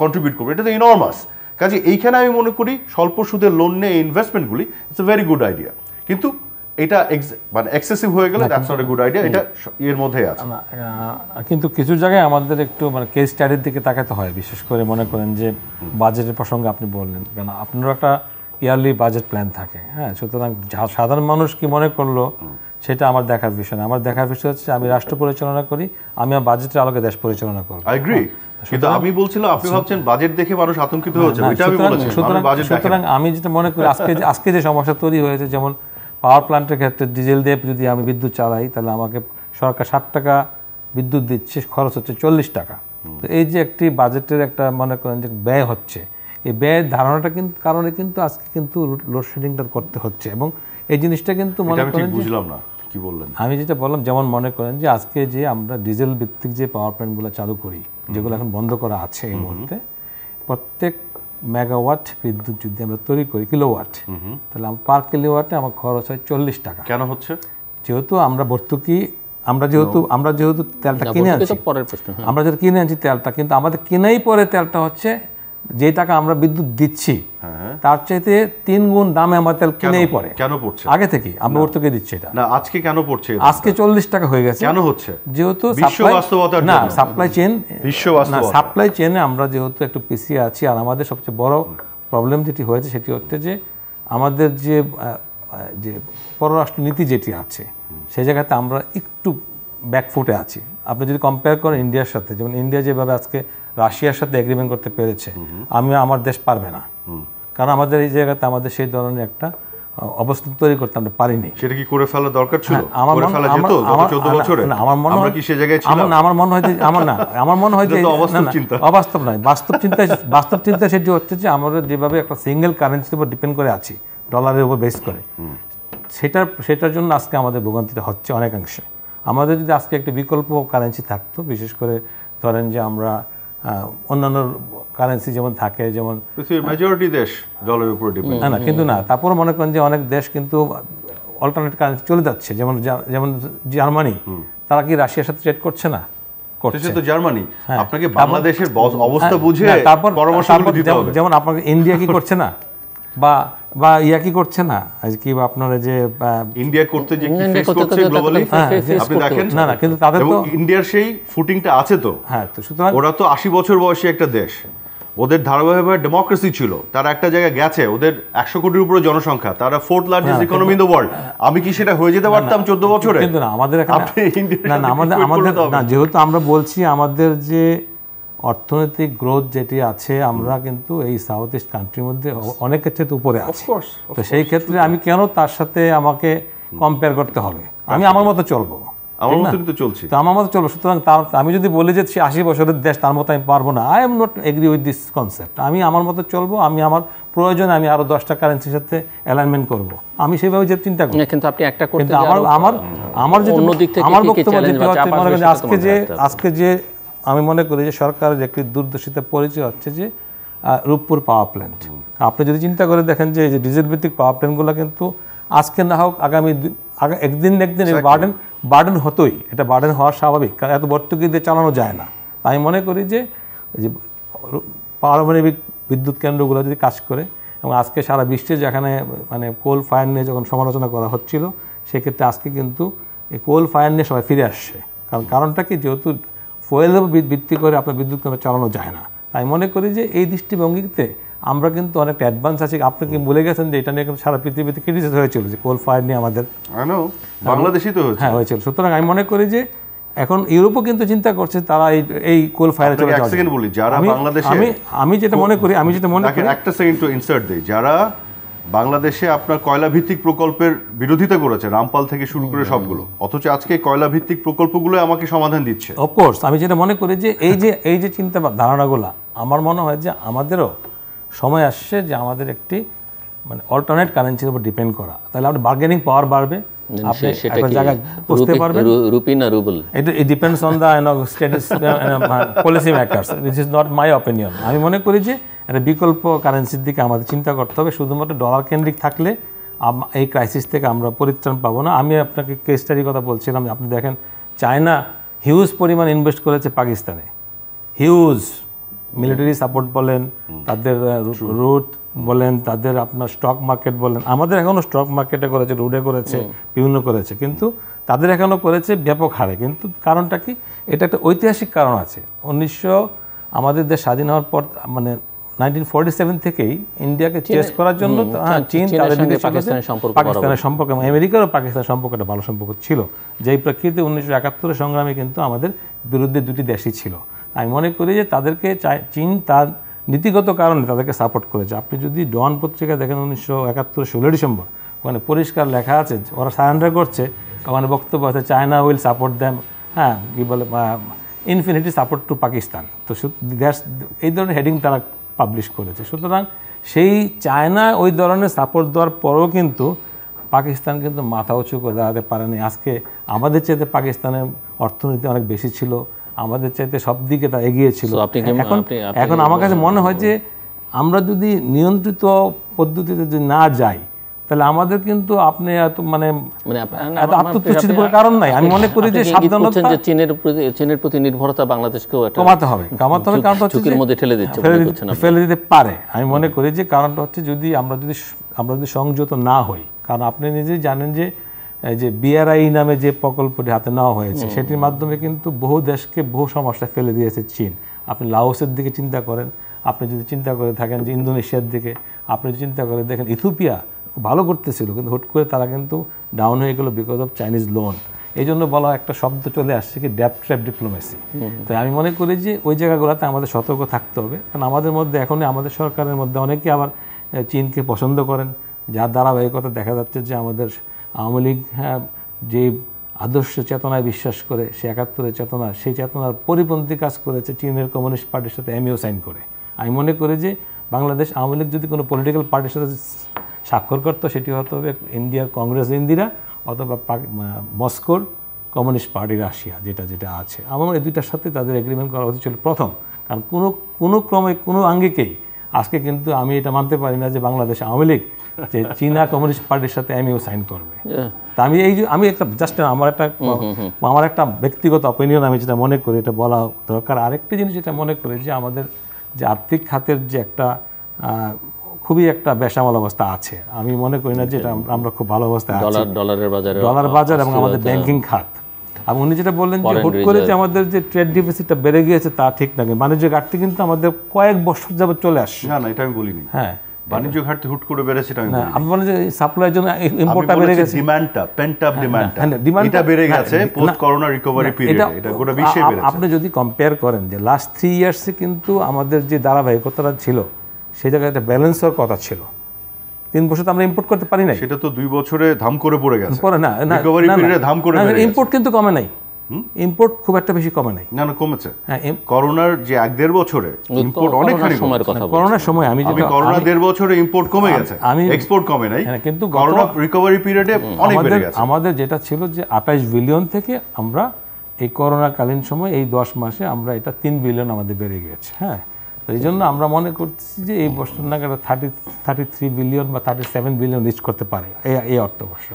কন্ট্রিবিউট করবে, এটা তো ইনর্মাস। কাজে এইখানে আমি মনে করি স্বল্প সুদের লোন নিয়ে ইনভেস্টমেন্টগুলি it's a very good idea, কিন্তু এটা মানে এক্সেসিভ হয়ে গেলে that's not a good idea, এটা এর মধ্যেই আছে। কিন্তু কিছু জায়গায় আমাদের একটু মানে কেস স্টাডির দিকে তাকাতে হয়, বিশেষ করে মনে করেন যে বাজেটের প্রসঙ্গে আপনি বললেন, কারণ আপনারও একটা ইয়ারলি বাজেট প্ল্যান থাকে, হ্যাঁ। সুতরাং সাধারণ মানুষ কি মনে করলো সেটা আমার দেখার বিষয় না, আমার দেখার বিষয় হচ্ছে আমি রাষ্ট্র পরিচালনা করি, আমি আমার বাজেটের আলোকে দেশ পরিচালনা করব। আই এগ্রি, কিন্তু আমি বলছিলাম আপনি ভাবছেন বাজেট দেখে মানুষ আতঙ্কিত হচ্ছে, এটা আমি বলেছি। সুতরাং আমি যেটা মনে করি আজকে আজকে যে সমস্যা তৈরি হয়েছে, যেমন পাওয়ার প্ল্যান্টের ক্ষেত্রে ডিজেল দিয়ে যদি আমি বিদ্যুৎ চালাই তাহলে আমাকে সরকার ষাট টাকা বিদ্যুৎ দিচ্ছে, খরচ হচ্ছে চল্লিশ টাকা। তো এই যে একটি বাজেটের একটা মনে করেন যে ব্যয় হচ্ছে, এই ব্যয়ের ধারণাটা কিন্তু কারণে কিন্তু আজকে কিন্তু লোডশেডিংটা করতে হচ্ছে। এবং এই জিনিসটা কিন্তু মনে করেন বুঝলাম না কি বললেন, আমি যেটা বললাম, যেমন মনে করেন যে আজকে যে আমরা ডিজেল ভিত্তিক যে পাওয়ার প্ল্যান্টগুলো চালু করি, যেগুলো এখন বন্ধ করা আছে এই মুহূর্তে, প্রত্যেক মেগাওয়াট বিদ্যুৎ যদি আমরা তৈরি করি কিলোওয়াট, তাহলে পার কিলোওয়াটে আমার খরচ হয় চল্লিশ টাকা। কেন হচ্ছে? যেহেতু আমরা ভর্তুকি আমরা যেহেতু আমরা যেহেতু তেলটা কিনে আনছি, আমরা যেটা কিনে আনছি তেলটা, কিন্তু আমাদের কিনেই পরে তেলটা হচ্ছে যে টাকা আমরা বিদ্যুৎ দিচ্ছি তার চাইতে তিন গুণ দামে আমার তেল কিনেই পড়ে। কেন পড়ছে? আগে থেকে আমরা ভর্তুকি দিচ্ছি, এটা না আজকে কেন পড়ছে, আজকে চল্লিশ টাকা হয়ে গেছে। কেন হচ্ছে? যেহেতু না সাপ্লাই চেইন, না সাপ্লাই চেইনে আমরা যেহেতু একটু পিছিয়ে আছি। আর আমাদের সবচেয়ে বড় প্রবলেম যেটি হয়েছে সেটি হচ্ছে যে আমাদের যে যে পররাষ্ট্র নীতি যেটি আছে সেই জায়গাতে আমরা একটু ব্যাকফুটে আছি। আপনি যদি কম্পেয়ার করেন ইন্ডিয়ার সাথে, যেমন ইন্ডিয়া যেভাবে আজকে রাশিয়ার সাথে এগ্রিমেন্ট করতে পেরেছে, আমি আমার দেশ পারবে না, কারণ আমাদের এই জায়গাতে আমাদের সেই ধরনের একটা অবস্থান তৈরি করতে আমরা পারিনি। সেটা কি করে ফেলা দরকার ছিল? আমার মনে হয় আমার না আমার মনে হয় যে অবাস্তব নয়, বাস্তব চিন্তা। বাস্তব চিন্তা সেটি হচ্ছে যে আমরা যেভাবে একটা সিঙ্গেল কারেন্সির উপর ডিপেন্ড করে আছি, ডলারের উপর বেস করে, সেটার সেটার জন্য আজকে আমাদের ভোগান্তিটা হচ্ছে অনেকাংশে। আমাদের যদি আজকে একটা বিকল্প কারেন্সি থাকতো, বিশেষ করে ধরেন যে আমরা অন্যান্য কারেন্সি যেমন থাকে, যেমন মেজরিটি দেশ ডলারের উপর ডিপেন্ড, না কিন্তু না, তারপরে মনে করেন যে অনেক দেশ কিন্তু অল্টারনেট কারেন্সি চলে যাচ্ছে, যেমন যেমন জার্মানি, তারা কি রাশিয়ার সাথে ট্রেড করছে না? করছে তো জার্মানি। আপনাকে বাংলাদেশের অবস্থা বুঝে তারপর পরামর্শগুলো দিতে হবে। যেমন আপনাকে ইন্ডিয়া কি করছে না, বা বা ইয়া কি করছে না, কি আপনারা যে ইন্ডিয়া করতে যে কি ফেস করছে গ্লোবালি আপনি দেখেন না, না কিন্তু তাদের তো ইন্ডিয়ার সেই ফুটিংটা আছে তো, হ্যাঁ। তো সুতরাং ওরা তো আশি বছর বয়সী একটা দেশ, ওদের ধারাবাহিকভাবে ডেমোক্রেসি ছিল, তারা একটা জায়গায় গেছে, ওদের একশো কোটির উপরে জনসংখ্যা, তারা fourth largest economy in the world. আমি কি সেটা হয়ে যেতে পারতাম চোদ্দ বছরে? কিন্তু না, আমাদের না না আমাদের আমাদের না, যেহেতু আমরা বলছি আমাদের যে অর্থনৈতিক গ্রোথ যেটি আছে, আমরা কিন্তু এই সাউথ ইস্ট কান্ট্রির মধ্যে অনেক ক্ষেত্রে উপরে আছি। তো সেই ক্ষেত্রে আমি কেন তার সাথে আমাকে কম্পেয়ার করতে হবে? আমি আমার মতো চলবো, আমার মতো কিন্তু চলছি, তো আমার মতো চলবো। সুতরাং তার আমি যদি বলি যে সে আশি বছরের দেশ, তার মতো আমি পারবো না, I am not agree with this concept. আমি আমার মতো চলবো, আমি আমার প্রয়োজন আমি আরও দশটা কারেন্সির সাথে অ্যালাইনমেন্ট করবো, আমি সেভাবে যে চিন্তা করি। কিন্তু আপনি একটা করতে আমার আমার আমার যে আমার বক্তব্য যেটা হচ্ছে আজকে যে আজকে যে আমি মনে করি যে সরকারের একটি দূরদর্শিতা পরিচয় হচ্ছে যে রূপপুর পাওয়ার প্ল্যান্ট। আপনি যদি চিন্তা করে দেখেন যে এই যে ডিজেল ভিত্তিক পাওয়ার প্ল্যান্টগুলো কিন্তু আজকে না হোক আগামী একদিন একদিন এই বার্ডেন বার্ডেন হতোই, এটা বার্ডেন হওয়া স্বাভাবিক, কারণ এত ভর্তুকি দিয়ে চালানো যায় না। আমি মনে করি যে যে পারমাণবিক বিদ্যুৎ কেন্দ্রগুলো যদি কাজ করে, এবং আজকে সারা বিশ্বে যেখানে মানে কোল ফায়ার নিয়ে যখন সমালোচনা করা হচ্ছিল, সেক্ষেত্রে আজকে কিন্তু এই কোল ফায়ার নিয়ে সবাই ফিরে আসছে। কারণ কারণটা কি, যেহেতু ফুয়েলের ভিত্তি করে আপনার বিদ্যুৎ কেন্দ্র চালানো যায় না। আমি মনে করি যে এই দৃষ্টিভঙ্গিতে আমরা কিন্তু অনেকটা অ্যাডভান্স আছি। আপনি কি বলে গেছেন যে এটা নিয়ে সারা পৃথিবীতে ক্রিটিসাইজ হয়েছিল যে কোল ফায়ার নিয়ে আমাদের বাংলাদেশই তো হ্যাঁ হয়েছিল। সুতরাং আমি মনে করি যে এখন ইউরোপও কিন্তু চিন্তা করছে তারা এই এই কোল ফায়ারে চলে যাচ্ছে। এক সেকেন্ড বলি, যারা বাংলাদেশে আমি আমি যেটা মনে করি আমি যেটা মনে করি একটা সেকেন্ড টু ইনসার্ট দেই, যারা বাংলাদেশে আপনার কয়লা ভিত্তিক প্রকল্পের বিরোধিতা করেছে রামপাল থেকে শুরু করে সবগুলো, অথচ আজকে কয়লা ভিত্তিক প্রকল্পগুলো আমাকে সমাধান দিচ্ছে। অফকোর্স আমি যেটা মনে করি যে এই যে এই যে চিন্তা ধারণাগুলো আমার মনে হয় যে আমাদেরও সময় আসছে যে আমাদের একটি মানে অল্টারনেট কারেন্সির উপর ডিপেন্ড করা, তাহলে আমাদের বার্গেনিং পাওয়ার বাড়বে। আপনি একটা জায়গায় বুঝতে পারবেন রুপি না রুবেল, এটা depends on the states policy makers. This is not my opinion. আমি মনে করি যে একটা বিকল্প কারেন্সির দিকে আমাদের চিন্তা করতে হবে। শুধুমাত্র ডলার কেন্দ্রিক থাকলে এই ক্রাইসিস থেকে আমরা পরিত্রাণ পাবো না। আমি আপনাকে কেস স্টাডির কথা বলছিলাম, আপনি দেখেন চায়না হিউজ পরিমাণ ইনভেস্ট করেছে পাকিস্তানে, হিউজ মিলিটারি সাপোর্ট বলেন, তাদের রুট বলেন, তাদের আপনার স্টক মার্কেট বলেন। আমাদের এখনও স্টক মার্কেটে করেছে, রুটে করেছে, বিভিন্ন করেছে, কিন্তু তাদের এখনও করেছে ব্যাপক হারে। কিন্তু কারণটা কি? এটা একটা ঐতিহাসিক কারণ আছে। উনিশশো আমাদের দেশ স্বাধীন হওয়ার পর মানে উনিশশো চুয়াল্লিশ থেকেই ইন্ডিয়াকে চেস করার জন্য চীন পাকিস্তানের সম্পর্ক এবং আমেরিকারও পাকিস্তানের সম্পর্কটা ভালো সম্পর্ক ছিল, যেই প্রেক্ষিতে উনিশশো একাত্তরের সংগ্রামে কিন্তু আমাদের বিরুদ্ধে দুটি দেশই ছিল। আমি মনে করি যে তাদেরকে চীন তার নীতিগত কারণে তাদেরকে সাপোর্ট করেছে। আপনি যদি ডন পত্রিকা দেখেন উনিশশো একাত্তরের ষোলোই ডিসেম্বর ওখানে পরিষ্কার লেখা আছে ওরা সারেন্ডার করছে, ওখানে বক্তব্য আছে চায়না উইল সাপোর্ট দ্যাম, হ্যাঁ কী বলে ইনফিনিটি সাপোর্ট টু পাকিস্তান। তো এই ধরনের হেডিং তারা পাবলিশ করেছে। সুতরাং সেই চায়না ওই ধরনের সাপোর্ট দেওয়ার পরেও কিন্তু পাকিস্তান কিন্তু মাথা উঁচু করে দাঁড়াতে পারেনি। আজকে আমাদের চাইতে পাকিস্তানের অর্থনীতি অনেক বেশি ছিল, আমাদের চাইতে সব দিকে তা এগিয়ে ছিল। এখন এখন আমার কাছে মনে হয় যে আমরা যদি নিয়ন্ত্রিত পদ্ধতিতে যদি না যাই তাহলে আমাদের কিন্তু আপনি এত মানে এত আত্মতুচ্ছিত করার কারণ নাই। আমি মনে করি যে সাবধানতা চীনের প্রতি চীনের প্রতি নির্ভরতা বাংলাদেশকেও কমাতে হবে, কমাতে হবে। কারণ হচ্ছে চীনের মধ্যে ঠেলে দিচ্ছে, ফেলে দিতে পারে। আমি মনে করি যে কারণটা হচ্ছে যদি আমরা যদি আমরা যদি সংযত না হই, কারণ আপনি নিজেই জানেন যে যে বিআরআই নামে যে প্রকল্পটি হাতে নেওয়া হয়েছে সেটির মাধ্যমে কিন্তু বহু দেশকে বহু সমস্যা ফেলে দিয়েছে চীন। আপনি লাওসের দিকে চিন্তা করেন, আপনি যদি চিন্তা করে থাকেন যে ইন্দোনেশিয়ার দিকে, আপনি যদি চিন্তা করে দেখেন ইথিওপিয়া ভালো করতেছিল কিন্তু হুট করে তারা কিন্তু ডাউন হয়ে গেল বিকজ অফ চাইনিজ লোন। এই জন্য বলা একটা শব্দ চলে আসছে কি ড্যাপ ট্র্যাপ ডিপ্লোমেসি। তাই আমি মনে করি যে ওই জায়গাগুলোতে আমাদের সতর্ক থাকতে হবে। কারণ আমাদের মধ্যে এখনই আমাদের সরকারের মধ্যে অনেকে আবার চীনকে পছন্দ করেন, যার ধারাবাহিকতা দেখা যাচ্ছে যে আমাদের আওয়ামী লীগ যে আদর্শ চেতনায় বিশ্বাস করে সে একাত্তরের চেতনা, সেই চেতনার পরিপন্থী কাজ করেছে চীনের কমিউনিস্ট পার্টির সাথে এমইউ সাইন করে। আমি মনে করি যে বাংলাদেশ আওয়ামী লীগ যদি কোনো পলিটিক্যাল পার্টির সাথে স্বাক্ষর করতো সেটি হতে হবে ইন্ডিয়ার কংগ্রেস ইন্দিরা অথবা মস্কোর কমিউনিস্ট পার্টি রাশিয়া, যেটা যেটা আছে। আমার এই দুইটার সাথে তাদের এগ্রিমেন্ট করা হতে ছিল প্রথম। কারণ কোনো কোনো ক্রমে কোনো আঙ্গিকেই আজকে কিন্তু আমি এটা মানতে পারি না যে বাংলাদেশ আওয়ামী লীগ যে চীনা কমিউনিস্ট পার্টির সাথে এমইউ সাইন করবে। তা আমি এই আমি একটা জাস্ট আমার একটা আমার একটা ব্যক্তিগত অপিনিয়ন আমি যেটা মনে করি এটা বলা দরকার। আরেকটি জিনিস যেটা মনে করি যে আমাদের যে আর্থিক খাতের যে একটা খুবই একটা বেসামাল অবস্থা আছে, আমি মনে করি না যে এটা আমরা খুব ভালো অবস্থায় আছি। ডলারের বাজারে ডলার বাজার এবং আমাদের ব্যাংকিং খাত, আমি উনি যেটা বললেন যে হুট করে যে আমাদের যে ট্রেড ডিফিসিটটা বেড়ে গিয়েছে তা ঠিক না, বাণিজ্য ঘাটতি কিন্তু আমাদের কয়েক বছর যাবত চলে আসছে। না না এটা আমি বলিনি, হ্যাঁ বাণিজ্য ঘাটতি হুট করে বেড়েছে এটা আমি বলিনি। আমি বলি যে সাপ্লাইয়ের জন্য ইম্পোর্টটা বেড়ে গেছে, ডিমান্ডটা পেন্ট আপ ডিমান্ডটা এটা বেড়ে গেছে পোস্ট করোনা রিকভারি পিরিয়ড, এটা গোটা বিশ্বে বেড়েছে। আপনি যদি কম্পেয়ার করেন যে লাস্ট থ্রি ইয়ার্সে কিন্তু আমাদের যে ধারাবাহিকতাটা ছিল সেই জায়গায় একটা ব্যালেন্স হওয়ার কথা ছিল। তিন বছর তো আমরা ইম্পোর্ট করতে পারি নাই, সেটা তো দুই বছরে ধাম করে পড়ে গেছে। পরে না রিকভারি পিরিয়ডে ধাম করে পড়ে গেছে। ইম্পোর্ট কিন্তু কমে নাই, ইম্পোর্ট খুব একটা বেশি কমে নাই। না না কমেছে, হ্যাঁ করোনার যে এক দেড় বছরে ইম্পোর্ট অনেকখানি কমার কথা। করোনার সময় আমি যেটা করোনা দেড় বছরে ইম্পোর্ট কমে গেছে, আমি এক্সপোর্ট কমে নাই, কিন্তু করোনা রিকভারি পিরিয়ডে অনেক বেড়ে গেছে। আমাদের যেটা ছিল যে আঠাশ বিলিয়ন থেকে আমরা এই করোনাকালীন সময় এই দশ মাসে আমরা এটা তিন বিলিয়ন আমাদের বেড়ে গেছে। হ্যাঁ এই জন্য আমরা মনে করছি যে এই বছর নাগাদ থার্টি থার্টি থ্রি বিলিয়ন বা থার্টি সেভেন বিলিয়ন রিচ করতে পারে এই অর্থবর্ষে।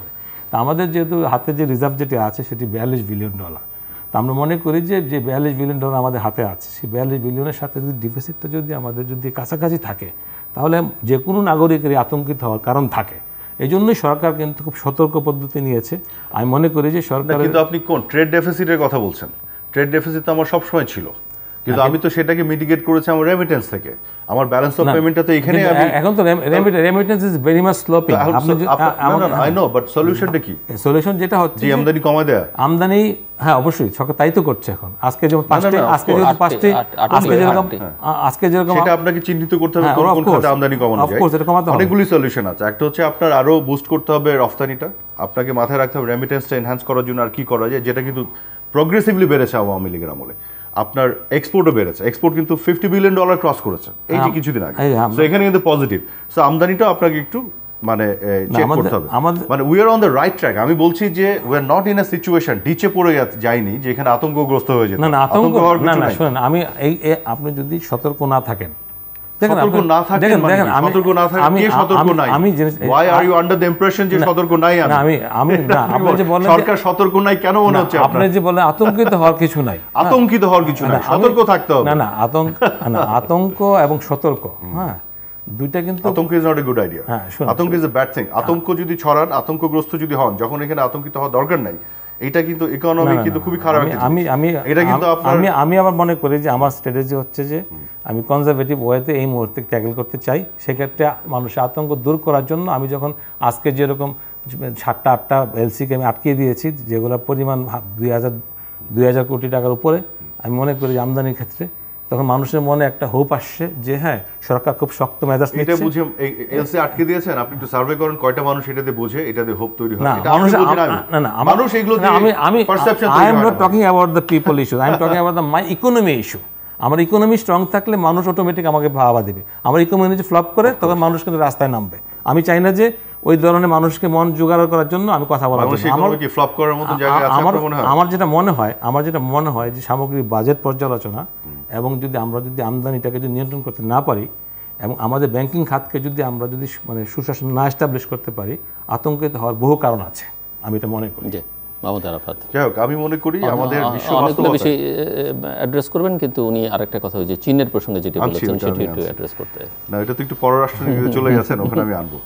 তা আমাদের যেহেতু হাতে যে রিজার্ভ যেটি আছে সেটি বিয়াল্লিশ বিলিয়ন ডলার, তা আমরা মনে করি যে যে বিয়াল্লিশ বিলিয়ন ডলার আমাদের হাতে আছে সেই বিয়াল্লিশ বিলিয়নের সাথে যদি ডিফিসিটটা যদি আমাদের যদি কাছাকাছি থাকে তাহলে যে কোনো নাগরিকেরই আতঙ্কিত হওয়ার কারণ থাকে। এই জন্যই সরকার কিন্তু খুব সতর্ক পদ্ধতি নিয়েছে। আমি মনে করি যে সরকার কিন্তু আপনি কোন ট্রেড ডেফিসিটের কথা বলছেন, ট্রেড ডেফিসিট তো আমার সবসময় ছিল, কিন্তু আমি তো সেটাকে মিটিগেট করেছি আমার রেমিটেন্স থেকে। আমার ব্যালেন্স অফ পেমেন্টটা তো এখানে আমি এখন তো remittance is very much sloping. I know, but সলিউশনটা কি? সলিউশন যেটা হচ্ছে যে আমদানি কমায় দেয়া। আমদানি হ্যাঁ অবশ্যই তাই তো করছে এখন। আজকে যেমন পাঁচটি আজকে যেমন পাঁচটি আজকে যেরকম আজকে যেরকম সেটা আপনাকে চিহ্নিত করতে হবে কোন কোন খাতে আমদানি কমানো যায়। অফকোর্স এটা কমাতে হবে, অনেকগুলি সলিউশন আছে। একটা হচ্ছে আপনার আরো বুস্ট করতে হবে রফতানিটা, আপনাকে মাথায় রাখতে হবে রেমিটেন্সটা এনহ্যান্স করার জন্য আর কি করা যায়, যেটা কিন্তু প্রগ্রেসিভলি বেড়েছে আওয়ামী লীগের আমলে। আপনার এক্সপোর্টও বেড়েছে, এক্সপোর্ট কিন্তু ফিফটি বিলিয়ন ডলার ক্রস করেছে এই যে কিছুদিন আগে। সো এখানে কিন্তু পজিটিভ। সো আমদানিটাও আপনাকে একটু মানে চেক করতে হবে, মানে we are on the right track. আমি বলছি যে we are not in a situation ডিচে পড়ে যায়নি যে এখানে আতঙ্কগ্রস্ত হয়ে যেত। না না আতঙ্ক না না শুনুন, আমি এই আপনি যদি সতর্ক না থাকেন, সতর্ক না থাকেন দেখেন আমি সতর্ক না থাকি, আমি সতর্ক নাই। আমি why are you under the impression যে সতর্ক নাই? আমি আমি না আপনি যে বলেন সরকার সতর্ক নাই কেন মনে হচ্ছে আপনার? আপনি যে বলেন আতঙ্কিত হওয়ার কিছু নাই, আতঙ্কিত হওয়ার কিছু নাই, সতর্ক থাকতে হবে। না না আতঙ্ক না, আতঙ্ক এবং সতর্ক হ্যাঁ দুইটা কিন্তু। আতঙ্ক is not a good idea. হ্যাঁ আতঙ্ক ইজ এ ব্যাড থিং। আতঙ্ক যদি ছড়ান, আতঙ্কগ্রস্ত যদি হন, যখন এখানে আতঙ্কিত হওয়ার দরকার নাই, এটা কিন্তু ইকোনমি কিন্তু খুবই খারাপ। আমি আমি এটা কিন্তু আমি আমি আবার মনে করি যে আমার স্ট্র্যাটেজি হচ্ছে যে আমি কনজারভেটিভ ওয়েতে এই মুহূর্তে ট্যাকেল করতে চাই। সেক্ষেত্রে মানুষের আতঙ্ক দূর করার জন্য আমি যখন আজকে যেরকম সাতটা আটটা এলসিকে আমি আটকিয়ে দিয়েছি, যেগুলোর পরিমাণ দুই হাজার দুই হাজার কোটি টাকার উপরে, আমি মনে করি যে আমদানির ক্ষেত্রে তখন মানুষের মনে একটা হোপ আসছে যে হ্যাঁ সরকার খুব শক্ত মেজাজ নিচ্ছে। এটা বুঝে এলসি আটকে দিয়েছেন, আপনি একটু সার্ভে করেন কয়টা মানুষ এটাতে বোঝে, এটাতে হোপ তৈরি হয়। এটা আমি বুঝি না, না না মানুষ এগুলো না। আমি আমি I am not talking about the people issue, I am talking about the my economy issue. আমার ইকোনমি স্ট্রং থাকলে মানুষ অটোমেটিক আমাকে ভাবা দেবে। আমার ইকোনমি যদি ফ্লপ করে তখন মানুষ কিন্তু রাস্তায় নামবে। আমি চাই না যে ওই ধরনের মানুষকে মন জোগাড় করার জন্য আমি কথা বলা। আমার যেটা মনে হয় আমার যেটা মনে হয় যে সামগ্রিক বাজেট পর্যালোচনা এবং যদি আমরা যদি আমদানিটাকে যদি নিয়ন্ত্রণ করতে না পারি এবং আমাদের ব্যাংকিং খাতকে যদি আমরা যদি মানে সুশাসন না এস্টাবলিশ করতে পারি, আতঙ্কিত হওয়ার বহু কারণ আছে, আমি এটা মনে করি। আমি মনে করি আমাদের অনেকগুলো বিষয় অ্যাড্রেস করবেন, কিন্তু উনি আরেকটা কথা হয়েছে চীনের প্রসঙ্গে যেটি বলেছেন সেটি একটু অ্যাড্রেস করতে। না এটা তো একটু পররাষ্ট্রনীতিতে চলে গেছেন, ওখানে আমি আনবো।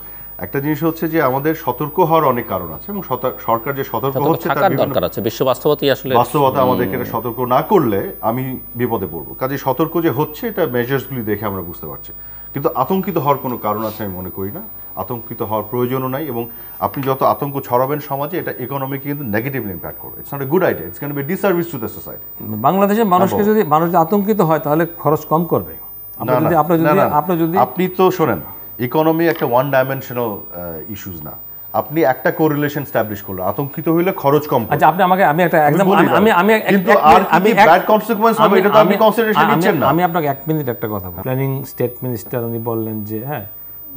একটা জিনিস হচ্ছে যে আমাদের সতর্ক হওয়ার অনেক কারণ আছে এবং সরকার যে সতর্ক হচ্ছে তার দরকার আছে। বিশ্ব বাস্তবতাই আসলে বাস্তবতা আমাদেরকে সতর্ক না করলে আমি বিপদে পড়বো। কাজে সতর্ক যে হচ্ছে এটা মেজার্সগুলি দেখে আমরা বুঝতে পারছি, কিন্তু আতঙ্কিত হওয়ার কোনো কারণ আছে আমি মনে করি না। আতঙ্কিত হওয়ার প্রয়োজনও নাই, এবং আপনি যত আতঙ্ক ছড়াবেন সমাজে এটা ইকোনমিকে কিন্তু নেগেটিভলি ইম্প্যাক্ট করবে। It's not a good idea, it's can be disservice to the society. বাংলাদেশের মানুষকে যদি মানুষ আতঙ্কিত হয় তাহলে খরচ কম করবে। আপনি তো শোনেন ইকোনমি একটা ওয়ান ডাইমেনশনাল ইস্যুস না। আপনি একটা কোরিলেশন এস্টাবলিশ করলো, আতঙ্কিত হইলে খরচ কম। আচ্ছা আপনি আমাকে আমি একটা एग्जांपल আমি আমি কিন্তু আর আমি ব্যাড কনসিকোয়েন্স হবে এটা তো আপনি কনসিডারেশন নিচ্ছেন না। আমি আপনাকে এক মিনিট একটা কথা বলি। প্ল্যানিং স্টেট মিনিস্টার উনি বললেন যে হ্যাঁ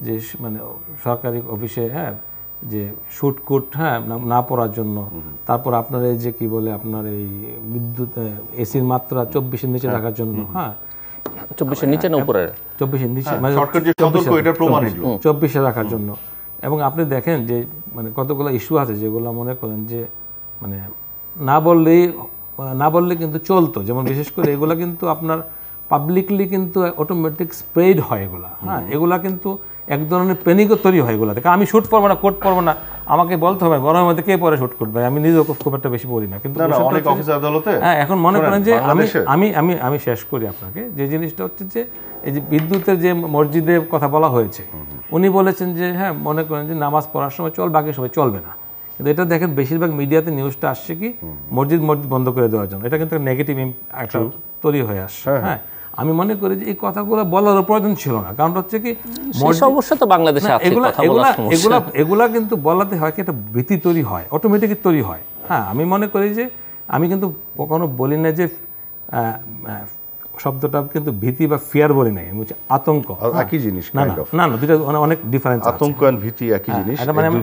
যে মানে সরকারি অফিসে হ্যাঁ যে শুট কোট হ্যাঁ না পড়ার জন্য, তারপর আপনার এই যে কি বলে আপনার এই বিদ্যুৎ এসির মাত্রা চব্বিশের নিচে রাখার জন্য, হ্যাঁ চব্বিশের নিচে না উপরে চব্বিশের নিচে মানে সরকার যে সতর্ক এটা প্রমাণ হলো চব্বিশে রাখার জন্য। এবং আপনি দেখেন যে মানে কতগুলো ইস্যু আছে যেগুলো মনে করেন যে মানে না বললেই না বললে কিন্তু চলতো, যেমন বিশেষ করে এগুলো কিন্তু আপনার পাবলিকলি কিন্তু অটোমেটিক স্প্রেড হয় এগুলো। হ্যাঁ এগুলো কিন্তু এক ধরনের প্যানিকও তৈরি হয় এগুলো থেকে। আমি শ্যুট করবো না, কোট করবো না, আমাকে বলতে হবে গরমের মধ্যে কে পরে শ্যুট করবে। আমি নিজেও খুব একটা বেশি বলি না, কিন্তু হ্যাঁ এখন মনে করেন যে আমি আমি আমি আমি শেষ করি আপনাকে যে জিনিসটা হচ্ছে যে এই যে বিদ্যুতের যে মসজিদের কথা বলা হয়েছে, উনি বলেছেন যে হ্যাঁ মনে করেন যে নামাজ পড়ার সময় চল, বাকি সময় চলবে না। কিন্তু এটা দেখেন বেশিরভাগ মিডিয়াতে নিউজটা আসছে কি মসজিদ মসজিদ বন্ধ করে দেওয়ার জন্য, এটা কিন্তু নেগেটিভ একটা তৈরি হয়ে আসছে। হ্যাঁ আমি মনে করি যে এই কথাগুলো বলার প্রয়োজন ছিল না, কারণ হচ্ছে কি সমস্যা তো বাংলাদেশে আছে। এগুলা এগুলা এগুলা এগুলা কিন্তু বলাতে হয় কি একটা ভীতি তৈরি হয়, অটোমেটিক তৈরি হয়। হ্যাঁ আমি মনে করি যে আমি কিন্তু কখনো বলি না যে শব্দটা কিন্তু ভীতি বা ফিয়ার বলি নাই, বলছি আতঙ্ক একই জিনিস। না না না দুইটা অনেক ডিফারেন্স। আতঙ্ক আর ভীতি একই জিনিস,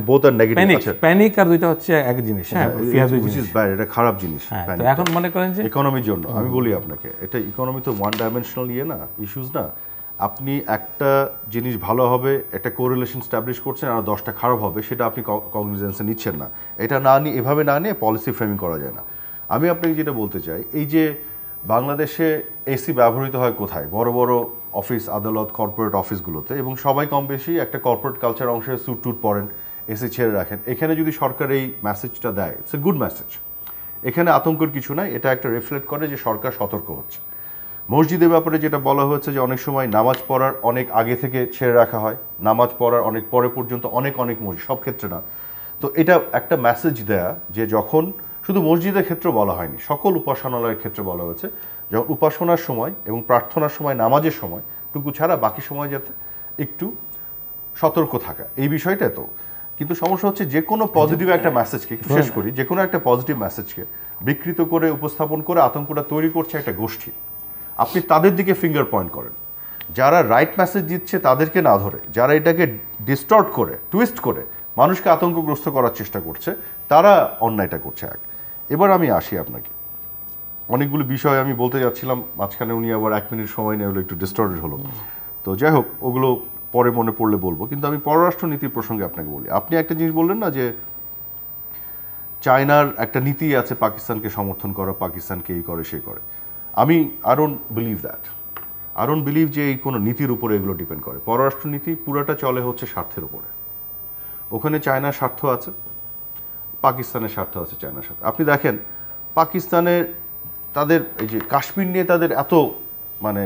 বোথ আর নেগেটিভ। প্যানিক আর দুইটা হচ্ছে এক জিনিস। হ্যাঁ ফিয়ার দুই জিনিস, এটা খারাপ জিনিস। তো এখন মনে করেন যে ইকোনমির জন্য আমি বলি আপনাকে, এটা ইকোনমি তো ওয়ান ডাইমেনশনাল ইয়ে না, ইস্যুস না। আপনি একটা জিনিস ভালো হবে একটা কোরিলেশন এস্টাবলিশ করছেন, আর দশটা খারাপ হবে সেটা আপনি কগনিজেন্সে নিচ্ছেন না। এটা না নিয়ে এভাবে না নিয়ে পলিসি ফ্রেমিং করা যায় না। আমি আপনাকে যেটা বলতে চাই, এই যে বাংলাদেশে এসি ব্যবহৃত হয় কোথায়? বড় বড় অফিস, আদালত, কর্পোরেট অফিসগুলোতে, এবং সবাই কম বেশি একটা কর্পোরেট কালচার অংশে স্যুট টুট পরেন, এসি ছেড়ে রাখেন। এখানে যদি সরকার এই মেসেজটা দেয়, ইটস এ গুড মেসেজ। এখানে আতঙ্কের কিছু নাই, এটা একটা রিফ্লেক্ট করে যে সরকার সতর্ক হচ্ছে। মসজিদের ব্যাপারে যেটা বলা হয়েছে যে অনেক সময় নামাজ পড়ার অনেক আগে থেকে ছেড়ে রাখা হয়, নামাজ পড়ার অনেক পরে পর্যন্ত অনেক অনেক মসজিদ, সব ক্ষেত্রে না। তো এটা একটা মেসেজ দেয়া যে যখন, শুধু মসজিদের ক্ষেত্রে বলা হয়নি, সকল উপাসনালয়ের ক্ষেত্রে বলা হয়েছে যখন উপাসনার সময় এবং প্রার্থনার সময় নামাজের সময় টুকু ছাড়া বাকি সময় যাতে একটু সতর্ক থাকা, এই বিষয়টা। তো কিন্তু সমস্যা হচ্ছে যে কোনো পজিটিভ একটা মেসেজকে, শেষ করি, যে কোনো একটা পজিটিভ মেসেজকে বিকৃত করে উপস্থাপন করে আতঙ্কটা তৈরি করছে একটা গোষ্ঠী। আপনি তাদের দিকে ফিঙ্গার পয়েন্ট করেন, যারা রাইট মেসেজ দিচ্ছে তাদেরকে না ধরে, যারা এটাকে ডিস্টর্ট করে, টুইস্ট করে মানুষকে আতঙ্কগ্রস্ত করার চেষ্টা করছে, তারা অন্যায়টা করছে। এক, এবার আমি আসি আপনাকে, অনেকগুলো বিষয় আমি বলতে যাচ্ছিলাম, মাঝখানে উনি আবার এক মিনিট সময় নিয়ে হলো, একটু ডিস্টার্বেড হলো। তো যাই হোক, ওগুলো পরে মনে পড়লে বলবো। কিন্তু আমি পররাষ্ট্রনীতির প্রসঙ্গে আপনাকে বলি, আপনি একটা জিনিস বললেন না যে চায়নার একটা নীতি আছে পাকিস্তানকে সমর্থন করা, পাকিস্তানকে এই করে সে করে। আমি I don't believe that, I don't believe যে এই কোনো নীতির উপরে এগুলো ডিপেন্ড করে। পররাষ্ট্রনীতি পুরাটা চলে হচ্ছে স্বার্থের উপরে। ওখানে চায়নার স্বার্থ আছে, পাকিস্তানের স্বার্থ আছে, চায়নার স্বার্থ। আপনি দেখেন পাকিস্তানের তাদের এই যে কাশ্মীর নিয়ে তাদের এত মানে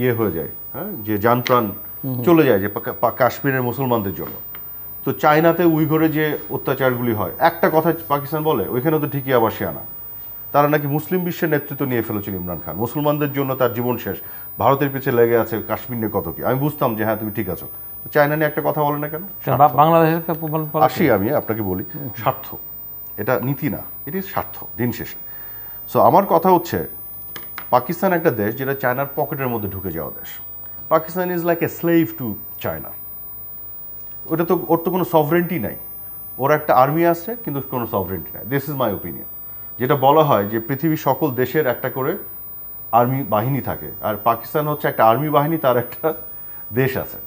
ইয়ে হয়ে যায়, হ্যাঁ, যে যান প্রাণ চলে যায় যে কাশ্মীরের মুসলমানদের জন্য। তো চায়নাতে উইঘরে যে অত্যাচারগুলি হয়, একটা কথা পাকিস্তান বলে ওইখানে তো ঠিকই আবার সেনা, তারা নাকি মুসলিম বিশ্বের নেতৃত্ব নিয়ে ফেলেছিল ইমরান খান, মুসলমানদের জন্য তার জীবন শেষ, ভারতের পিছিয়ে লেগে আছে কাশ্মীর নিয়ে কত কি। আমি বুঝতাম যে হ্যাঁ তুমি ঠিক আছো, চায়না নিয়ে একটা কথা বলে না কেন? বাংলাদেশের আসি, আমি আপনাকে বলি স্বার্থ, এটা নীতি না, এটি স্বার্থ দিন শেষে। সো আমার কথা হচ্ছে পাকিস্তান একটা দেশ যেটা চায়নার পকেটের মধ্যে ঢুকে যাওয়া দেশ। Pakistan is like a slave to China. ওটা তো, ওর তো কোনো সভরেন্টি নাই, ওর একটা আর্মি আছে কিন্তু কোনো সভরেন্টি নাই। This is my opinion. যেটা বলা হয় যে পৃথিবীর সকল দেশের একটা করে আর্মি বাহিনী থাকে, আর পাকিস্তান হচ্ছে একটা আর্মি বাহিনী, তার একটা দেশ আছে,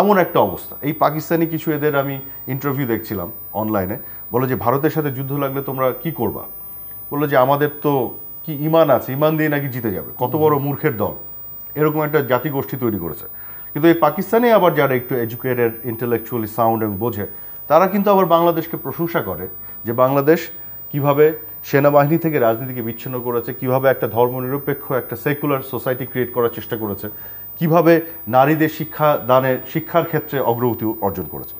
এমন একটা অবস্থা। এই পাকিস্তানি কিছু এদের আমি ইন্টারভিউ দেখছিলাম অনলাইনে, বলে যে ভারতের সাথে যুদ্ধ লাগলে তোমরা কি করবা? বললো যে আমাদের তো কি ইমান আছে, ইমান দিয়ে নাকি জিতে যাবে। কত বড় মূর্খের দল, এরকম একটা জাতিগোষ্ঠী তৈরি করেছে। কিন্তু এই পাকিস্তানে আবার যারা একটু এডুকেটেড, ইন্টেলেকচুয়ালি সাউন্ড এবং বোঝে, তারা কিন্তু আবার বাংলাদেশকে প্রশংসা করে যে বাংলাদেশ কিভাবে সেনাবাহিনী থেকে রাজনীতিকে বিচ্ছিন্ন করেছে, কিভাবে একটা ধর্মনিরপেক্ষ একটা সেকুলার সোসাইটি ক্রিয়েট করার চেষ্টা করেছে, কিভাবে নারীদের শিক্ষা দানে, শিক্ষার ক্ষেত্রে অগ্রগতি অর্জন করেছে।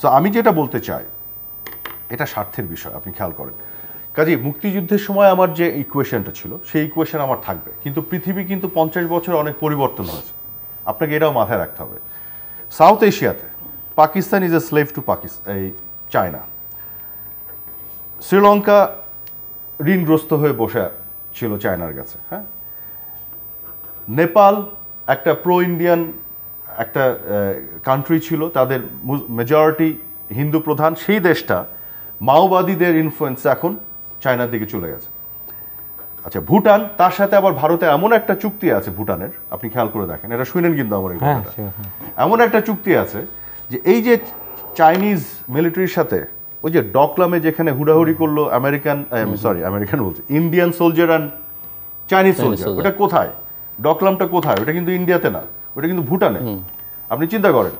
সো আমি যেটা বলতে চাই, এটা স্বার্থের বিষয়, আপনি খেয়াল করেন। কাজেই মুক্তিযুদ্ধের সময় আমার যে ইকুয়েশনটা ছিল, সেই ইকুয়েশন আমার থাকবে। কিন্তু পৃথিবী কিন্তু পঞ্চাশ বছর অনেক পরিবর্তন হয়েছে, আপনাকে এটাও মাথায় রাখতে হবে। সাউথ এশিয়াতে Pakistan is a slave to Pakistan, এই চায়না। শ্রীলঙ্কা ঋণগ্রস্ত হয়ে বসে ছিল চায়নার কাছে, হ্যাঁ। নেপাল একটা প্রো ইন্ডিয়ান একটা কান্ট্রি ছিল, তাদের মেজরিটি হিন্দু প্রধান, সেই দেশটা মাওবাদীদের ইনফ্লুয়েন্স এখন চায়নার দিকে চলে গেছে। আচ্ছা, ভুটান, তার সাথে আবার ভারতে এমন একটা চুক্তি আছে ভুটানের, আপনি খেয়াল করে দেখেন, এটা শুনেন কিন্তু আমার এই কথাটা, এমন একটা চুক্তি আছে যে এই যে চাইনিজ মিলিটারির সাথে, ওই যে ডকলামে যেখানে হুড়াহুড়ি করলো আমেরিকান, সরি আমেরিকান বলছে, Indian soldier and Chinese soldier, ওটা কোথায়? ডকলামটা কোথায়? ওটা কিন্তু ইন্ডিয়াতে না, ওটা কিন্তু ভুটানে। আপনি চিন্তা করেন,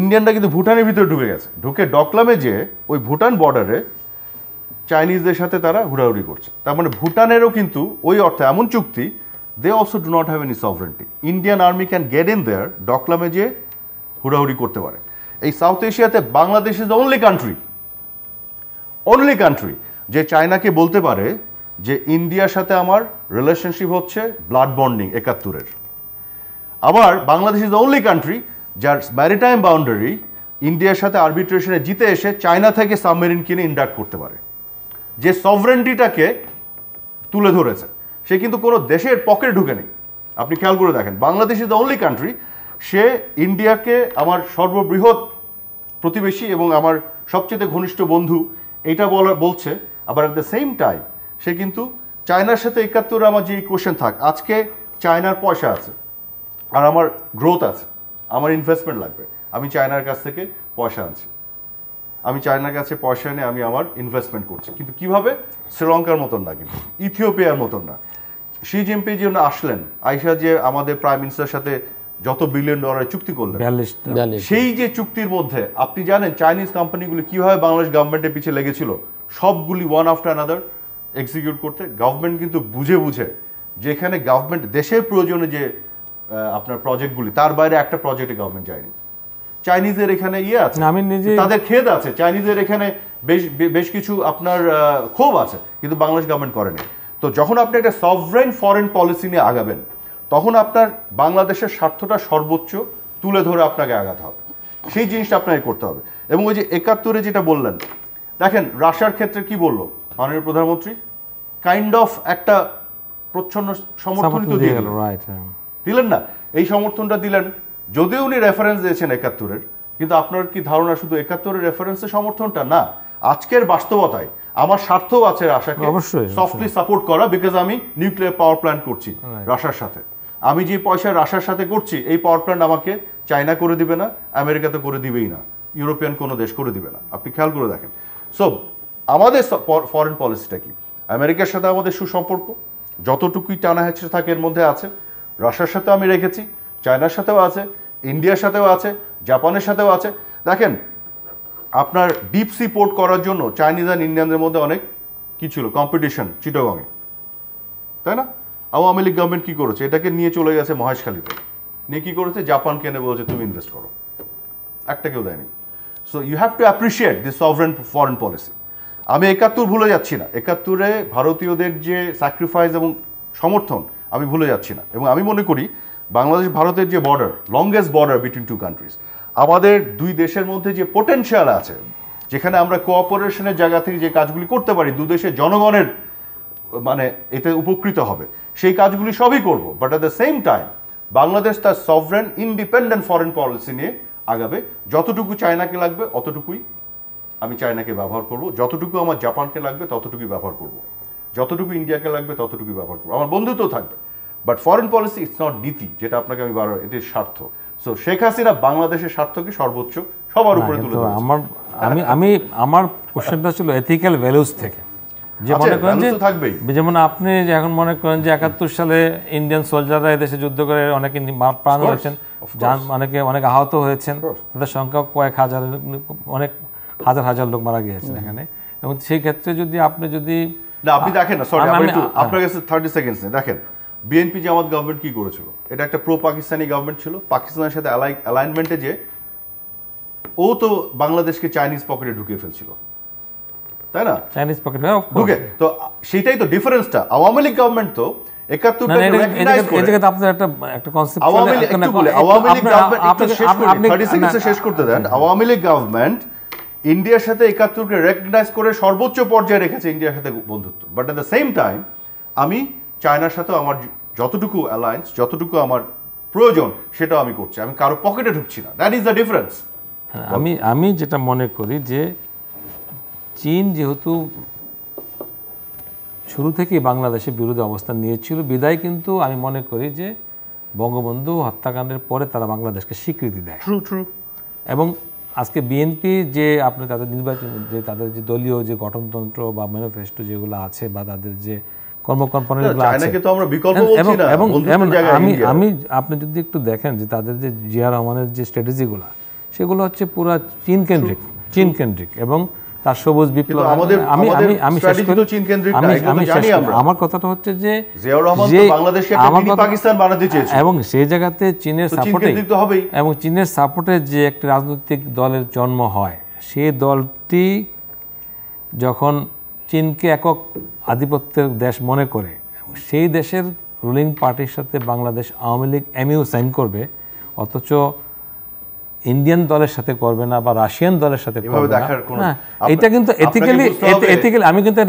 ইন্ডিয়ানরা কিন্তু ভুটানের ভিতরে ঢুকে গেছে, ঢুকে ডকলামে যে ওই ভুটান বর্ডারে চাইনিজদের সাথে তারা হুড়াহুড়ি করছে। তার মানে ভুটানেরও কিন্তু ওই অর্থে এমন চুক্তি, they also do not have any sovereignty, Indian army can get in there, ডকলামে যে হুড়াহুড়ি করতে পারে। এই সাউথ এশিয়াতে Bangladesh is the only country, only country যে চায়নাকে বলতে পারে যে ইন্ডিয়ার সাথে আমার রিলেশনশিপ হচ্ছে ব্লাড বন্ডিং একাত্তরের। আবার Bangladesh is the only country যার ম্যারিটাইম বাউন্ডারি ইন্ডিয়ার সাথে আরবিট্রেশনে জিতে এসে চায়না থেকে সাবমেরিন কিনে ইন্ডাক্ট করতে পারে, যে সভরেন্টিটাকে তুলে ধরেছে। সে কিন্তু কোনো দেশের পকেটে ঢুকে নেই, আপনি খেয়াল করে দেখেন। Bangladesh is the only country, সে ইন্ডিয়াকে আমার সর্ববৃহৎ প্রতিবেশী এবং আমার সবচেয়ে ঘনিষ্ঠ বন্ধু এটা বলা বলছে, আবার অ্যাট দ্য সেম টাইম সে কিন্তু চায়নার সাথে একাত্তরে আমার যে ইকুয়েশন থাক, আজকে চায়নার পয়সা আছে আর আমার গ্রোথ আছে, আমার ইনভেস্টমেন্ট লাগবে, আমি চায়নার কাছ থেকে পয়সা আনছি, আমি চায়নার কাছে পয়সা এনে আমি আমার ইনভেস্টমেন্ট করছি। কিন্তু কিভাবে? শ্রীলঙ্কার মতন না, কিন্তু ইথিওপিয়ার মতন না। শি জিনপিং যে আসলেন, আইসা যে আমাদের প্রাইম মিনিস্টারের সাথে যত বিলিয়ন ডলারের চুক্তি করলেন, সেই যে চুক্তির মধ্যে আপনি জানেন চাইনিজ কোম্পানিগুলি কীভাবে বাংলাদেশ গভর্নমেন্টের পিছিয়ে লেগেছিল, সবগুলি ওয়ান আফটার অ্যানাদার এক্সিকিউট করতে। গভর্নমেন্ট কিন্তু বুঝে বুঝে যেখানে গভর্নমেন্ট দেশের প্রয়োজনে যে আপনার প্রজেক্টগুলি তার বাইরে একটা প্রজেক্টে গভর্নমেন্ট যায়নি চাইনিজদের এখানে ইয়ে আছে না আমি নিজে তাদের খেদ আছে চাইনিজদের এখানে বেশ বেশ কিছু আপনার ক্ষোভ আছে কিন্তু বাংলাদেশ গভর্নমেন্ট করে না তো যখন আপনি একটা সভরেন ফরেন পলিসি নিয়ে আগাবেন তখন আপনার বাংলাদেশের স্বার্থটা সর্বোচ্চ তুলে ধরে আপনাকে আগাতে হবে সেই জিনিসটা আপনাকে করতে হবে এবং ওই যে একাত্তর এ যেটা বললেন দেখেন রাশিয়ার ক্ষেত্রে কি বলল মাননীয় প্রধানমন্ত্রী কাইন্ড অফ একটা প্রচ্ছন্ন সমর্থন তো দিয়ে গেলেন রাইট দিলেন না এই সমর্থনটা দিলেন যদিও উনি রেফারেন্স দিয়েছেন একাত্তর এর কিন্তু আপনার কি ধারণা শুধু একাত্তর এর রেফারেন্সে সমর্থনটা না আজকের বাস্তবতায় আমার স্বার্থ আছে রাশিয়াকে সফটলি সাপোর্ট করা বিকজ আমি নিউক্লিয়ার পাওয়ার প্ল্যান্ট করছি রাশিয়ার সাথে আমি যে পয়সা রাশিয়ার সাথে করছি এই পাওয়ার প্ল্যান্ট আমাকে চায়না করে দিবে না আমেরিকা তো করে দিবেই না ইউরোপিয়ান কোনো দেশ করে দিবে না আপনি খেয়াল করে দেখেন সো আমাদের ফরেন পলিসিটা কি আমেরিকার সাথে আমাদের সুসম্পর্ক যতটুকুই টানা হেঁচড়ে থাকে এর মধ্যে আছে রাশিয়ার সাথে আমি রেখেছি চায়নার সাথেও আছে ইন্ডিয়ার সাথেও আছে জাপানের সাথেও আছে দেখেন আপনার ডিপ সি পোর্ট করার জন্য চাইনিজ আর ইন্ডিয়ানদের মধ্যে অনেক কি ছিল কম্পিটিশন চিটাগংয়ে তাই না আওয়ামী লীগ গভর্নমেন্ট কী করেছে এটাকে নিয়ে চলে গেছে মহেশখালীতে নিয়ে কী করেছে জাপান কেনে বলেছে তুমি ইনভেস্ট করো একটা কেউ দেয়নি so you have to appreciate this sovereign foreign policy আমি একাত্তর ভুলে যাচ্ছি না একাত্তরে ভারতীয়দের যে স্যাক্রিফাইস এবং সমর্থন আমি ভুলে যাচ্ছি না এবং আমি মনে করি বাংলাদেশ ভারতের যে border longest border between two countries আমাদের দুই দেশের মধ্যে যে পোটেনশিয়াল আছে যেখানে আমরা কোঅপারেশনের জায়গা থেকে যে কাজগুলি করতে পারি দু দেশের জনগণের মানে এতে উপকৃত হবে সেই কাজগুলি সবই করব but at the same time Bangladesh তার সভরেন ইন্ডিপেন্ডেন্ট ফরেন পলিসি নিয়ে আগাবে যতটুকু চায়নাকে লাগবে অতটুকুই আমি চায়নাকে ব্যবহার করব যতটুকু আমার জাপানকে লাগবে ততটুকুই ব্যবহার করব যতটুকু ইন্ডিয়াকে লাগবে ততটুকুই ব্যবহার করব আমার বন্ধুত্ব থাকবে but foreign policy it's not নীতি যেটা আপনাকে আমি বারবার এটির স্বার্থ সো শেখ হাসিনা বাংলাদেশের স্বার্থকে সর্বোচ্চ সবার উপরে তুলে ধরেছে আমার আমি আমি আমার কোশ্চেনটা ছিল এথিক্যাল ভ্যালুস থেকে যে মনে করেন যে থাকবেই যেমন আপনি এখন মনে করেন যে একাত্তর সালে ইন্ডিয়ান সোলজাররা এদেশে যুদ্ধ করে অনেকে প্রাণ হয়েছেন অনেকে অনেক আহত হয়েছেন তাদের সংখ্যা কয়েক হাজার অনেক হাজার হাজার লোক মারা গিয়েছেন এখানে এবং সেই ক্ষেত্রে যদি আপনি যদি না আপনি দেখেন না সরি আমি একটু আপনার কাছে থার্টি সেকেন্ডস নেই দেখেন বিএনপি জামাত গভর্নমেন্ট কি করেছিল এটা একটা প্রো পাকিস্তানি গভর্নমেন্ট ছিল পাকিস্তানের সাথে অ্যালাইনমেন্টে যে ও তো বাংলাদেশকে চাইনিজ পকেটে ঢুকিয়ে ফেলছিল তাই না চাইনিজ পকেটে ঢুকে তো সেটাই তো ডিফারেন্সটা আওয়ামী লীগ গভর্নমেন্ট তো আওয়ামী লীগ গভর্নমেন্ট ইন্ডিয়ার সাথে একাত্তরকে রেকগনাইজ করে সর্বোচ্চ পর্যায়ে রেখেছে ইন্ডিয়ার সাথে বন্ধুত্ব but at the same time আমি চায়নার সাথেও আমার যতটুকু অ্যালায়েন্স যতটুকু আমার প্রয়োজন সেটাও আমি করছি আমি কারো পকেটে ঢুকছি না দ্যাট ইজ দ্য ডিফারেন্স আমি আমি যেটা মনে করি যে চীন যেহেতু শুরু থেকেই বাংলাদেশের বিরুদ্ধে অবস্থান নিয়েছিল বিদায় কিন্তু আমি মনে করি যে বঙ্গবন্ধু হত্যাকাণ্ডের পরে তারা বাংলাদেশকে স্বীকৃতি দেয় ট্রু ট্রু এবং আজকে বিএনপি যে আপনি তাদের নির্বাচন যে তাদের যে দলীয় যে গঠনতন্ত্র বা ম্যানিফেস্টো যেগুলো আছে বা তাদের যে আমি আপনি যদি একটু দেখেন যে তাদের যে জিয়া রহমানের যে স্ট্র্যাটেজিগুলো সেগুলো হচ্ছে পুরো চীন কেন্দ্রিক চীন কেন্দ্রিক এবং তার সবুজ বিপ্লব আমার কথাটা হচ্ছে যে এবং সেই জায়গাতে চীনের সাপোর্টে এবং চীনের সাপোর্টে যে একটি রাজনৈতিক দলের জন্ম হয় সেই দলটি যখন চীনকে একক আধিপত্যের দেশ মনে করে সেই দেশের রুলিং পার্টির সাথে বাংলাদেশ আওয়ামী লীগ এমইউ সাইন করবে অথচ ইন্ডিয়ান দলের সাথে করবে না বা রাশিয়ান দলের সাথে করবে না এটা কিন্তু এথিক্যালি এথিক্যালি আমি কিন্তু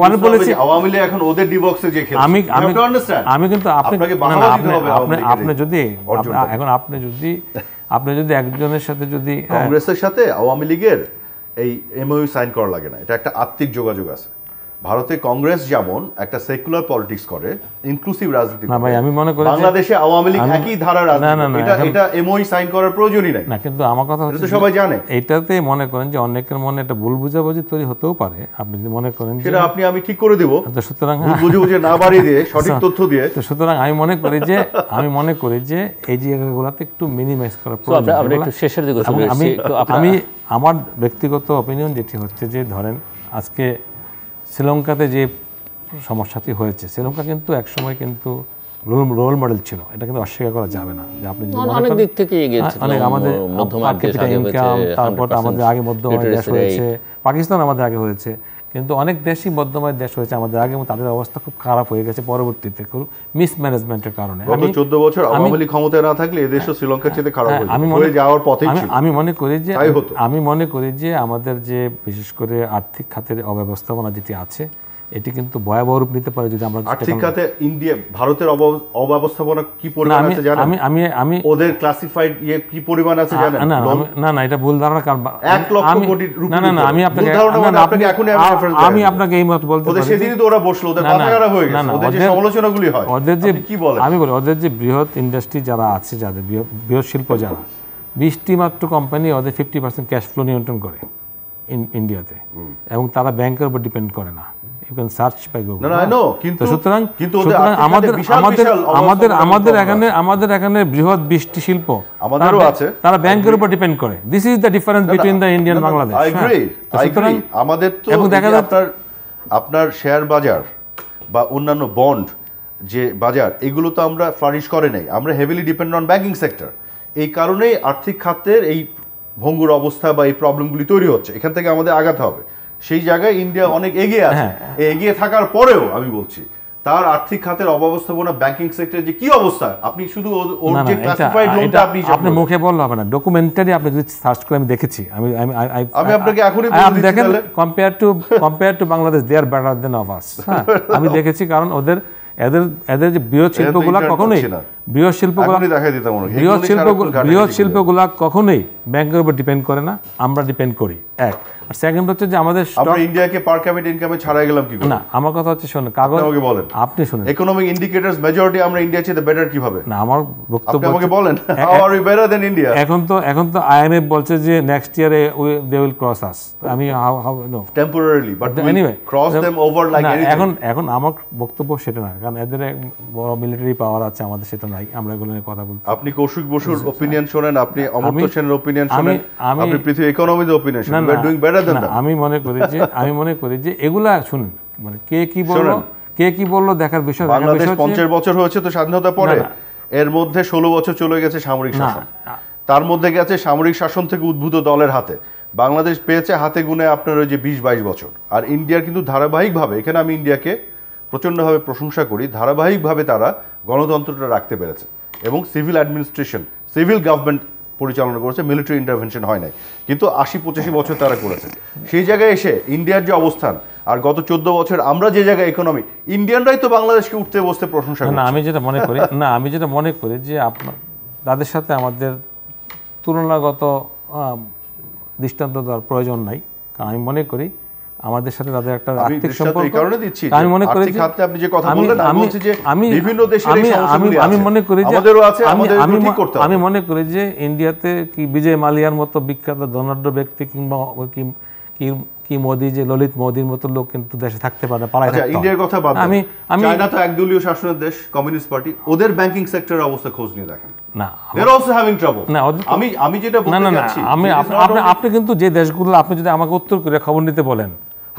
ফরেন পলিসি আওয়ামী লীগ এখন ওদের ডিবক্সে যে খেলে আমি আমি আমি কিন্তু আপনাকে আপনি আপনি যদি এখন আপনি যদি আপনি যদি একজনের সাথে যদি কংগ্রেসের সাথে আওয়ামী লীগের এই এমইউ সাইন করা লাগে না এটা একটা আত্মিক যোগাযোগ আছে ভারতে কংগ্রেস যেমন একটা সেকুলার পলিটিক্স করে ইনক্লুসিভ রাজনীতি না ভাই আমি মনে করি বাংলাদেশে আওয়ামী লীগ একই ধারার রাজনীতি এটা এটা এমইউ সাইন করার প্রয়োজনই নাই না কিন্তু আমার কথা হচ্ছে সবাই জানে এটাতে মনে করেন যে অনেকের মনে একটা ভুল বুঝাবুঝি তৈরি হতেও পারে আপনি যদি মনে করেন সেটা আপনি আমি ঠিক করে দেব সুতরাং বুঝে বুঝে না বাড়িয়ে দিয়ে সঠিক তথ্য দিয়ে তো সুতরাং আমি মনে করি যে আমি মনে করি যে এই জায়গাগুলোতে একটু মিনিমাইজ করা প্রয়োজন আমরা একটু শেষের দিকে আমি আমি আমার ব্যক্তিগত অপিনিয়ন যেটি হচ্ছে যে ধরেন আজকে শ্রীলঙ্কাতে যে সমস্যাটি হয়েছে। শ্রীলঙ্কা কিন্তু একসময় কিন্তু রোল মডেল ছিল, এটা কিন্তু অস্বীকার করা যাবে না যে আপনি অনেক দিক থেকে এগিয়ে ছিল। অনেক আমাদের মধ্যম আর্থিক ইনকাম, তারপর আমাদের আগে মধ্যম আয়ের দেশ হয়েছে, পাকিস্তান আমাদের আগে হয়েছে, কিন্তু অনেক দেশই মধ্যম আয়ের দেশ হয়েছে আমাদের আগে, এবং তাদের অবস্থা খুব খারাপ হয়ে গেছে পরবর্তীতে খুব মিসম্যানেজমেন্টের কারণে। আমি চোদ্দ বছর আওয়ামী লীগ ক্ষমতায় না থাকলে এই দেশও শ্রীলঙ্কার চেয়ে খারাপ হয়ে যেত, যাওয়ার পথেই ছিল। আমি মনে করি যে আমি মনে করি যে আমাদের যে বিশেষ করে আর্থিক খাতের অব্যবস্থাপনা যেটি আছে এটি কিন্তু ভয়াবহ রূপ নিতে পারে যদি আমরা আর্থিক খাতে ইন্ডিয়া ভারতের অব্যবস্থাপনা কি পরিমাণ আছে জানেন? আমি আমি আমি ওদের ক্লাসিফাইড ইয়ে কি পরিমাণ আছে জানেন? না না না এটা ভুল ধারণা, কারণ এক লক্ষ কোটি রূপ না না আমি আপনাকে আপনাকে এখন আমি আপনাকে এই মত বলতে পারি, সেদিনই তো ওরা বসলো, ওদের কথা খারাপ হয়ে গেছে, ওদের যে সমালোচনাগুলি হয়, ওদের যে কি বলে আমি বলি ওদের যে বৃহৎ ইন্ডাস্ট্রি যারা আছে, যাদের বৃহৎ শিল্প যারা বিশটি মাত্র কোম্পানি ওদের ফিফটি পার্সেন্ট ক্যাশ ফ্লো নিয়ন্ত্রণ করে ইন্ডিয়াতে, এবং তারা ব্যাংকের উপর ডিপেন্ড করে না। You can search by Google. No, no, I know. কিন্তু সুতরাং কিন্তু আমাদের আমাদের আমাদের আমাদের এখানে আমাদের এখানে বৃহৎ বৃষ্টি শিল্প আমাদেরও আছে, তারা ব্যাংকের উপর ডিপেন্ড করে। This is the difference between the Indian and Bangladesh. I agree. সুতরাং আমাদের তো আপনার আপনার শেয়ার বাজার বা অন্যান্য বন্ড যে বাজার এগুলো তো আমরা ফ্লারিশ করে নাই, আমরা heavily depend on banking sector. এই কারণেই আর্থিক খাতের এই ভঙ্গুর অবস্থা বা এই প্রবলেমগুলি তৈরি হচ্ছে, এখান থেকে আমাদের আগাতে হবে। সেই জায়গায় ইন্ডিয়া অনেক এগিয়ে আছে, এগিয়ে থাকার পরেও আমি বলছি তার আর্থিক খাতের অব্যবস্থাপনা, ব্যাংকিং সেক্টরে যে কি অবস্থা, আপনি শুধু ওর যে ক্লাসিফাইড লোনটা আপনি আপনি মুখে বললে হবে না, ডকুমেন্টারি আপনি যদি সার্চ করে আমি দেখেছি, আমি আমি আমি আপনাকে এখনই বলছি দেখেন, compare to compare to Bangladesh they are better than of us. আমি দেখেছি, কারণ ওদের এদের এদের যে বৃহৎ শিল্পগুলা কখনোই বৃহৎ শিল্পগুলা দেখাই দিতাম, বৃহৎ শিল্পগুলা বৃহৎ শিল্পগুলা কখনোই ব্যাংকের উপর ডিপেন্ড করে না, আমরা ডিপেন্ড করি। এক আর সেকেন্ড হচ্ছে যে আমাদের আমরা ইন্ডিয়াকে পার ক্যাপিটা ইনকামে ছাড়াই গেলাম কি করে? না, আমার কথা হচ্ছে শুনুন, কাগজ আমাকে বলেন, আপনি শুনুন ইকোনমিক ইন্ডিকেটরস মেজরিটি আমরা ইন্ডিয়া চেয়ে বেটার কিভাবে? না, আমার বক্তব্য আপনি আমাকে বলেন, how are we better than India? এখন তো এখন তো আইএমএফ বলছে যে নেক্সট ইয়ারে দে উইল ক্রস আস। আমি how how no temporarily, but anyway cross them over like anything. এখন এখন আমার বক্তব্য সেটা না, কারণ এদের বড় মিলিটারি পাওয়ার আছে, আমাদের সেটা নাই, আমরা এগুলো নিয়ে কথা বলছি। আপনি কৌশিক বসুর অপিনিয়ন শুনেন, আপনি অমর্ত্য সেনের অপিনিয়ন শুনেন, আপনি পৃথিবী ইকোনমির অপিনিয়ন শুনেন। আমি মনে করি যে আমি মনে করি যে এগুলা শুনুন, মানে কে কি বলল কে কি বলল দেখার বিষয়। বাংলাদেশ পঞ্চাশ বছর হয়েছে তো স্বাধীনতা পরে, এর মধ্যে ষোলো বছর চলে গেছে সামরিক শাসন, তার মধ্যে গেছে সামরিক শাসন থেকে উদ্ভূত দলের হাতে। বাংলাদেশ পেয়েছে হাতে গুনে আপনার ওই যে বিশ বাইশ বছর। আর ইন্ডিয়ার কিন্তু ধারাবাহিকভাবে, এখানে আমি ইন্ডিয়াকে প্রচণ্ডভাবে প্রশংসা করি, ধারাবাহিকভাবে তারা গণতন্ত্রটা রাখতে পেরেছে এবং সিভিল অ্যাডমিনিস্ট্রেশন সিভিল গভর্নমেন্ট পরিচালনা করেছে, মিলিটারি ইন্টারভেনশন হয় নাই, কিন্তু আশি পঁচাশি বছর তারা করেছে। সেই জায়গায় এসে ইন্ডিয়ার যে অবস্থান আর গত চোদ্দ বছর আমরা যে জায়গায় ইকোনমি, ইন্ডিয়ানরাই তো বাংলাদেশকে উঠতে বসতে প্রশংসা করে। না, আমি যেটা মনে করি না আমি যেটা মনে করি যে আপনার তাদের সাথে আমাদের তুলনাগত দৃষ্টান্ত দেওয়ার প্রয়োজন নাই, কারণ আমি মনে করি আমাদের সাথে তাদের একটা আর্থিক সম্পর্ক। আমি মনে করি আমি মনে করি যে ইন্ডিয়াতে কি বিজয় মালিয়ার মতো বিখ্যাত ধনাঢ্য ব্যক্তি কিংবা কি মোদি যে ললিত মোদির মতো লোক কিন্তু দেশে থাকতে পারে না, পালায় থাকে। ইন্ডিয়ার কথা বাদ, আমি আমি চায়না তো একদলীয় শাসনের দেশ, কমিউনিস্ট পার্টি, ওদের ব্যাংকিং সেক্টরের অবস্থা খোঁজ নিয়ে দেখেন না, they are also having trouble. না, আমি আমি যেটা বলতে চাচ্ছি, আমি আপনি আপনি কিন্তু যে দেশগুলো আপনি যদি আমাকে উত্তর কোরিয়া খবর নিতে বলেন,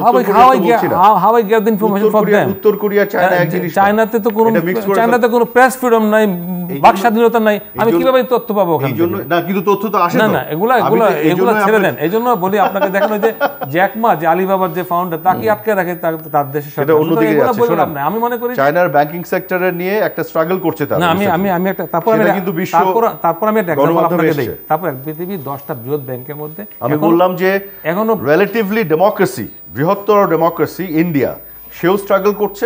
how I how I get how I get the information from them? উত্তর কোরিয়া, চায়না এক জিনিস, চায়নাতে তো কোনো চায়নাতে কোনো প্রেস ফ্রিডম নাই, বাক স্বাধীনতা নাই, আমি কিভাবে তথ্য পাবো ওখানে? এইজন্য না, কিন্তু তথ্য তো আসে না। না, এগুলা এগুলা এগুলা ছেড়ে দেন। এইজন্য বলি আপনাকে দেখেন, ওই যে জ্যাক মা যে আলিবাবার যে ফাউন্ডার, তাকে আটকে রাখে তার দেশের সাথে, এটা অন্যদিকে যাচ্ছে। শোনেন, আমি মনে করি চায়নার ব্যাংকিং সেক্টরে নিয়ে একটা স্ট্রাগল করছে তারা। না, আমি আমি আমি একটা তারপর আমি কিন্তু বিশ্ব তারপর আমি একটা এক্সাম্পল আপনাকে দেই। তারপর পৃথিবীর দশটা বৃহৎ ব্যাংকের মধ্যে আমি বললাম যে এখনো রিলেটিভলি ডেমোক্রেসি, বৃহত্তর ডেমোক্রেসি ইন্ডিয়া, সেও স্ট্রাগল করছে,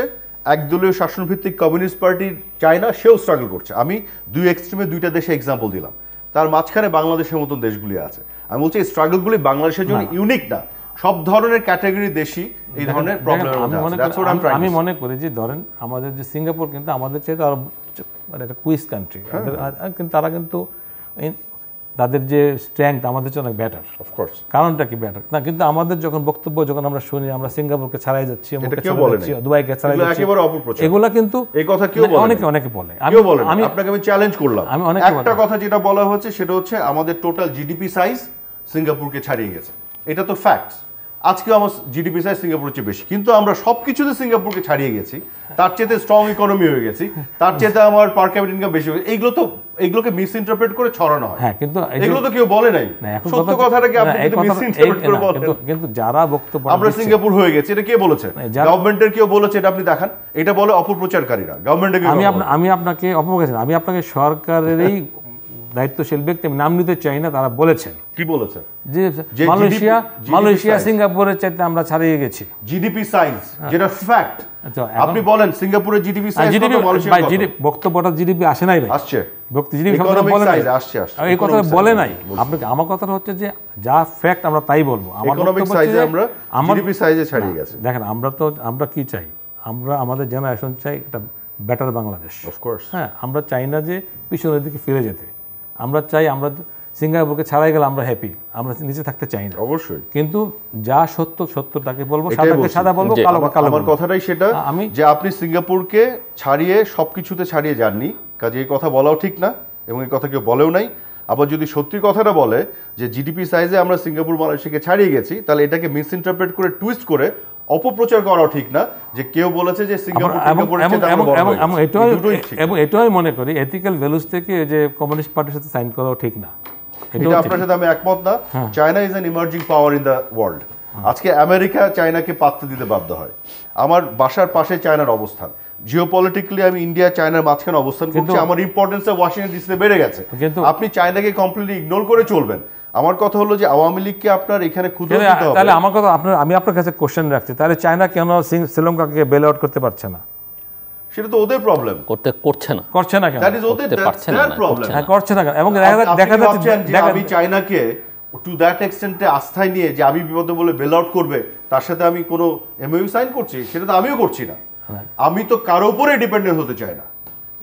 একদলীয় শাসনভিত্তিক কমিউনিস্ট পার্টির চায়না, সেও স্ট্রাগল করছে। আমি দুই এক্সট্রিমে দুইটা দেশে এক্সাম্পল দিলাম, তার মাঝখানে বাংলাদেশের মতন দেশগুলি আছে। আমি বলছি এই স্ট্রাগলগুলি বাংলাদেশের জন্য ইউনিক না, সব ধরনের ক্যাটাগরি দেশই এই ধরনের প্রবলেম। আমি মনে করি যে ধরেন আমাদের যে সিঙ্গাপুর, কিন্তু আমাদের চেয়ে তো আরো মানে একটা কুইজ কান্ট্রি, কিন্তু তারা কিন্তু তাদের যে স্ট্রেংথ আমাদের জন্য ব্যাটার। অফকোর্স, কারণটা কি ব্যাটার না, কিন্তু আমাদের যখন বক্তব্য যখন আমরা শুনি আমরা সিঙ্গাপুরকে ছাড়াই যাচ্ছি, দুবাইকে ছাড়াই যাচ্ছি, এগুলা কিন্তু এই কথা কেউ বলে, অনেকে অনেকে বলে। আমি বলেন, আমি আপনাকে আমি চ্যালেঞ্জ করলাম, আমি অনেক একটা কথা যেটা বলা হচ্ছে সেটা হচ্ছে আমাদের টোটাল জিডিপি সাইজ সিঙ্গাপুরকে ছাড়িয়ে গেছে, এটা তো ফ্যাক্ট। আজকে আমার জিডিপি সাইজ সিঙ্গাপুরের চেয়ে বেশি, কিন্তু আমরা সবকিছুতে সিঙ্গাপুরকে ছাড়িয়ে গেছি, তার চেয়ে স্ট্রং ইকোনমি হয়ে গেছি, তার চেয়ে আমার পার ক্যাপিটা ইনকাম বেশি হয়েছে। এইগুলো তো এইগুলোকে মিস ইন্টারপ্রেট করে ছড়ানো হয়, কিন্তু এগুলো তো কেউ বলে নাই। সত্য কথাটাকে আপনি যদি মিস ইন্টারপ্রেট করে বলেন, কিন্তু যারা বক্তব্য আমরা সিঙ্গাপুর হয়ে গেছি এটা কে বলেছে? গভর্নমেন্টের কেউ বলেছে? এটা আপনি দেখান, এটা বলে অপপ্রচারকারীরা। গভর্নমেন্টকে আমি আমি আপনাকে অপপ্রচার আমি আপনাকে সরকারেরই দায়িত্বশীল ব্যক্তি আমি নাম নিতে চাই না, তারা বলেছেন। কি বলেছেন? যে মালয়েশিয়া মালয়েশিয়া সিঙ্গাপুরের চাইতে আমরা ছাড়িয়ে গেছি জিডিপি সাইজ, যেটা ফ্যাক্ট। আপনি বলেন সিঙ্গাপুরের জিডিপি সাইজ কত, মালয়েশিয়া কত? জিডিপি বক্তব্যটা জিডিপি আসে নাই ভাই, আসছে বক্তব্য জিডিপি কথা বলে নাই, আসছে আসছে এই কথা বলে নাই। আপনাকে আমার কথা হচ্ছে যে যা ফ্যাক্ট আমরা তাই বলবো। আমার ইকোনমিক সাইজে আমরা জিডিপি সাইজে ছাড়িয়ে গেছে। দেখেন আমরা তো আমরা কি চাই, আমরা আমাদের জেনারেশন চাই একটা বেটার বাংলাদেশ, অফ কোর্স। হ্যাঁ, আমরা চাই না যে পিছনের দিকে ফিরে যেতে। আমরা চাই, আমরা সিঙ্গাপুরকে ছাড়াই গেলে আমরা হ্যাপি, আমরা নিচে থাকতে চাই না অবশ্যই, কিন্তু যা সত্য সত্যটাকে বলবো, সাদাকে সাদা বলবো, কালোকে কালো। আমার কথাটাই সেটা আমি যে আপনি সিঙ্গাপুরকে ছাড়িয়ে সবকিছুতে ছাড়িয়ে যাননি, কাজে এই কথা বলাও ঠিক না এবং এই কথা কেউ বলেও নাই। আবার যদি সত্যি কথাটা বলে যে জিডিপি সাইজে আমরা সিঙ্গাপুর মালয়েশিয়াকে ছাড়িয়ে গেছি, তাহলে এটাকে মিস ইন্টারপ্রেট করে টুইস্ট করে অপপ্রচার করাও ঠিক না যে কেউ বলেছে যে সিঙ্গাপুর এবং এটাই মনে করি এথিক্যাল ভ্যালুস থেকে যে কমিউনিস্ট পার্টির সাথে সাইন করাও ঠিক না। এটা আপনার সাথে আমি একমত না। China is an emerging power in the world. আজকে আমেরিকা চায়নাকে পাত্তা দিতে বাধ্য হয়। আমার বাসার পাশে চায়নার অবস্থান, জিওপলিটিক্যালি আমি ইন্ডিয়া চায়নার মাঝখানে অবস্থান করছি, আমার ইম্পর্টেন্স ওয়াশিংটন ডিসিতে বেড়ে গেছে। আপনি চায়নাকে কমপ্লিটলি ইগনোর করে চলবেন? আমার কথা হলো যে আওয়ামী লীগকে আপনার এখানে খুঁজে নিতে হবে। তাহলে আমার কথা আপনার, আমি আপনার কাছে কোশ্চেন রাখছি, তাহলে চায়না কেন শ্রীলঙ্কাকে বেল আউট করতে পারছে না? সেটা তো ওদের প্রবলেম, করতে করছে না করছে না কেন? দ্যাট ইজ ওদের প্রবলেম। হ্যাঁ, করছে না কেন? এবং দেখা যাচ্ছে আমি চায়নাকে টু দ্যাট এক্সটেন্টে আস্থায় নিয়ে যে আমি বিপদে বলে বেল আউট করবে, তার সাথে আমি কোনো এমইউ সাইন করছি? সেটা তো আমিও করছি না। আমি তো কারো উপরে ডিপেন্ডেন্ট হতে চাই না,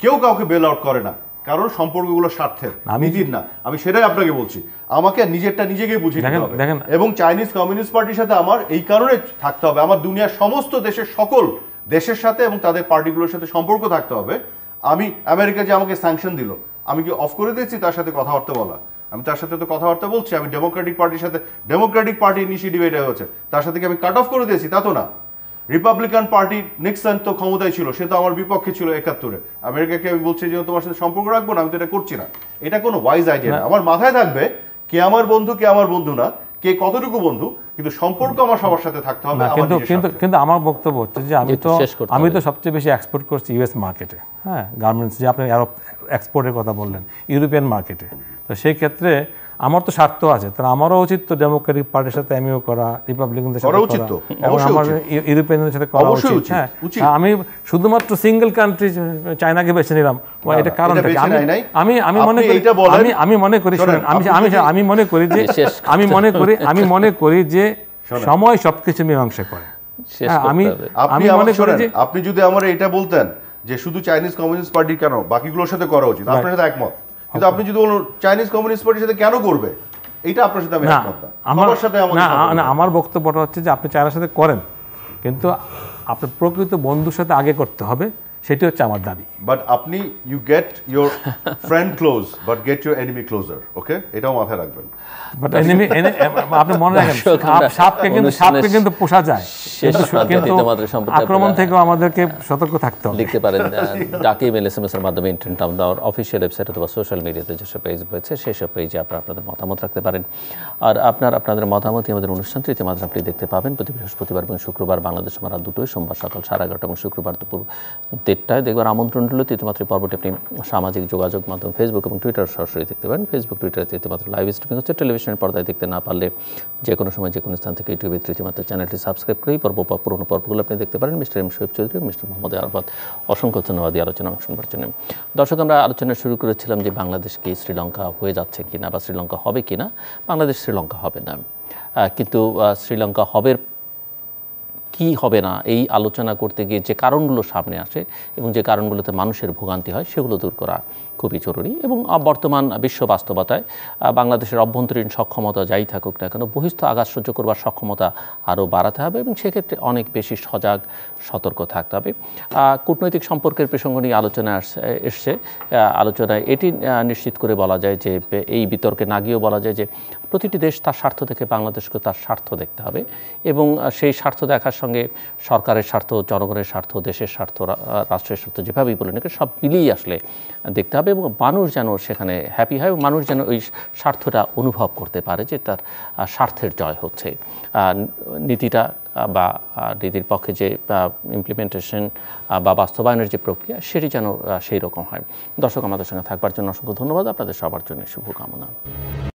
কেউ কাউকে বেল আউট করে না, কারণ সম্পর্কগুলো স্বার্থের, নীতির না। আমি সেটাই আপনাকে বলছি, আমাকে নিজেরটা নিজেকে বুঝে নিতে হবে। এবং চাইনিজ কমিউনিস্ট পার্টির সাথে আমার এই কারণে থাকতে হবে, আমার দুনিয়ার সমস্ত দেশের সকল দেশের সাথে এবং তাদের পার্টিগুলোর সাথে সম্পর্ক থাকতে হবে। আমি আমেরিকা যে আমাকে স্যাংশন দিল, আমি কি অফ করে দিয়েছি তার সাথে কথাবার্তা বলা? আমি তার সাথে তো কথাবার্তা বলছি। আমি ডেমোক্রেটিক পার্টির সাথে, ডেমোক্রেটিক পার্টি ইনিশিয়েটিভ এটা হয়েছে, তার সাথে কি আমি কাট অফ করে দিয়েছি? তা তো না। রিপাবলিকান পার্টি, নিক্সন তো ক্ষমতায় ছিল, সে তো আমার বিপক্ষে ছিল একাত্তরে। আমেরিকাকে আমি বলছি যে তোমার সাথে সম্পর্ক রাখবো না, আমি তো এটা করছি না। এটা কোনো ওয়াইজ আইডিয়া না। আমার মাথায় থাকবে কে আমার বন্ধু, কে আমার বন্ধু না, কে কতটুকু বন্ধু, কিন্তু সম্পর্ক আমার সবার সাথে থাকতে হবে। কিন্তু আমার বক্তব্য হচ্ছে যে আমি তো আমি তো সবচেয়ে বেশি এক্সপোর্ট করছি ইউএস মার্কেটে। হ্যাঁ, গার্মেন্টস, যে আপনি আরব এক্সপোর্টের কথা বললেন, ইউরোপিয়ান মার্কেটে। তো সেই ক্ষেত্রে আমার তো স্বার্থ আছে, তাহলে আমারও উচিত তো ডেমোক্রেটিক পার্টির সাথে আমিও করা, রিপাবলিকানদের সাথে উচিত তো, আমার ইউরোপিয়ানদের সাথে করা উচিত। হ্যাঁ, আমি শুধুমাত্র সিঙ্গেল কান্ট্রি চায়নাকে বেছে নিলাম, এটা কারণ আমি আমি মনে করি আমি আমি মনে করি আমি আমি মনে করি যে আমি মনে করি আমি মনে করি যে সময় সবকিছু মীমাংসা করে। আমি আমি মনে করি যে আপনি যদি আমার এটা বলতেন যে শুধু চাইনিজ কমিউনিস্ট পার্টি কেন, বাকিগুলোর সাথে করা উচিত, আপনার সাথে একমত। কিন্তু আপনি যদি বলেন চাইনিজ কমিউনিস্ট পার্টির সাথে কেন করবে, এটা আপনার সাথে আমি একমত না। আমার সাথে না, আমার বক্তব্যটা হচ্ছে যে আপনি চায়নার সাথে করেন, কিন্তু আপনার প্রকৃত বন্ধুর সাথে আগে করতে হবে, সেটি হচ্ছে আমার দাবি। বাট আপনি you get your friend close, but get your enemy closer. Okay, এটাও মাথায় রাখবেন। বাট এনিমি আপনি মনে রাখেন, সাপকে কিন্তু সাপকে কিন্তু পোষা যায়, কিন্তু আক্রমণ থেকে আমাদেরকে সতর্ক থাকতে হবে। লিখতে পারেন ডাকে, ইমেল, এসএমএস এর মাধ্যমে ইন্টারনেট, আমাদের অফিসিয়াল ওয়েবসাইট অথবা সোশ্যাল মিডিয়াতে যেসব পেজ রয়েছে সেসব পেজে আপনারা আপনাদের মতামত রাখতে পারেন। আর আপনার আপনাদের মতামতই আমাদের অনুষ্ঠানটি ইতিমধ্যে আপনি দেখতে পাবেন প্রতি বৃহস্পতিবার এবং শুক্রবার বাংলাদেশ সময় রাত দুটোয়, সোমবার সকাল সাড়ে এগারোটা এবং শুক্রবার দুপুর দেড়টায় দেখবার আমন্ত্রণ হলো। তৃতীয়মাত্র পর্বটি আপনি সামাজিক যোগাযোগ মাধ্যম ফেসবুক এবং টুইটার সরাসরি দেখতে পারেন। ফেসবুক, টুইটারে তৃতীয়মাত্র লাইভ স্ট্রিমিং হচ্ছে। টেলিভিশনের পর্দায় দেখতে না পারলে যে কোনো সময় যে কোনো স্থান থেকে ইউটিউবে তৃতীয়মাত্র চ্যানেলটি সাবস্ক্রাইব করে পর্ব বা পুরোনো পর্বগুলো আপনি দেখতে পারেন। Mister M Shoaib Chowdhury, mister Mohammad Arafat, অসংখ্য ধন্যবাদ এই আলোচনা অংশ নেওয়ার জন্য। দর্শক, আমরা আলোচনা শুরু করেছিলাম যে বাংলাদেশ কি শ্রীলঙ্কা হয়ে যাচ্ছে কিনা বা শ্রীলঙ্কা হবে কিনা। বাংলাদেশ শ্রীলঙ্কা হবে না, কিন্তু শ্রীলঙ্কা হবের কি হবে না এই আলোচনা করতে গিয়ে যে কারণগুলো সামনে আসে এবং যে কারণগুলোতে মানুষের ভোগান্তি হয় সেগুলো দূর করা খুবই জরুরি এবং বর্তমান বিশ্ব বাস্তবতায় বাংলাদেশের অভ্যন্তরীণ সক্ষমতা যাই থাকুক না কেন বহিস্থ আঘাত সহ্য করবার সক্ষমতা আরও বাড়াতে হবে এবং সেক্ষেত্রে অনেক বেশি সজাগ সতর্ক থাকতে হবে কূটনৈতিক সম্পর্কের প্রসঙ্গ নিয়ে আলোচনা এসছে আলোচনায় এটি নিশ্চিত করে বলা যায় যে এই বিতর্কে না গিয়েও বলা যায় যে প্রতিটি দেশ তার স্বার্থ থেকে বাংলাদেশকে তার স্বার্থ দেখতে হবে এবং সেই স্বার্থ দেখার সঙ্গে সরকারের স্বার্থ জনগণের স্বার্থ দেশের স্বার্থ রাষ্ট্রের স্বার্থ যেভাবেই বলে না সব মিলিয়ে আসলে দেখতে হবে এবং মানুষ যেন সেখানে হ্যাপি হয় এবং মানুষ যেন ওই স্বার্থটা অনুভব করতে পারে যে তার স্বার্থের জয় হচ্ছে নীতিটা বা নীতির পক্ষে যে ইমপ্লিমেন্টেশন বা বাস্তবায়নের যে প্রক্রিয়া সেটি যেন সেই রকম হয় দর্শক আমাদের সঙ্গে থাকবার জন্য অসংখ্য ধন্যবাদ আপনাদের সবার জন্য শুভকামনা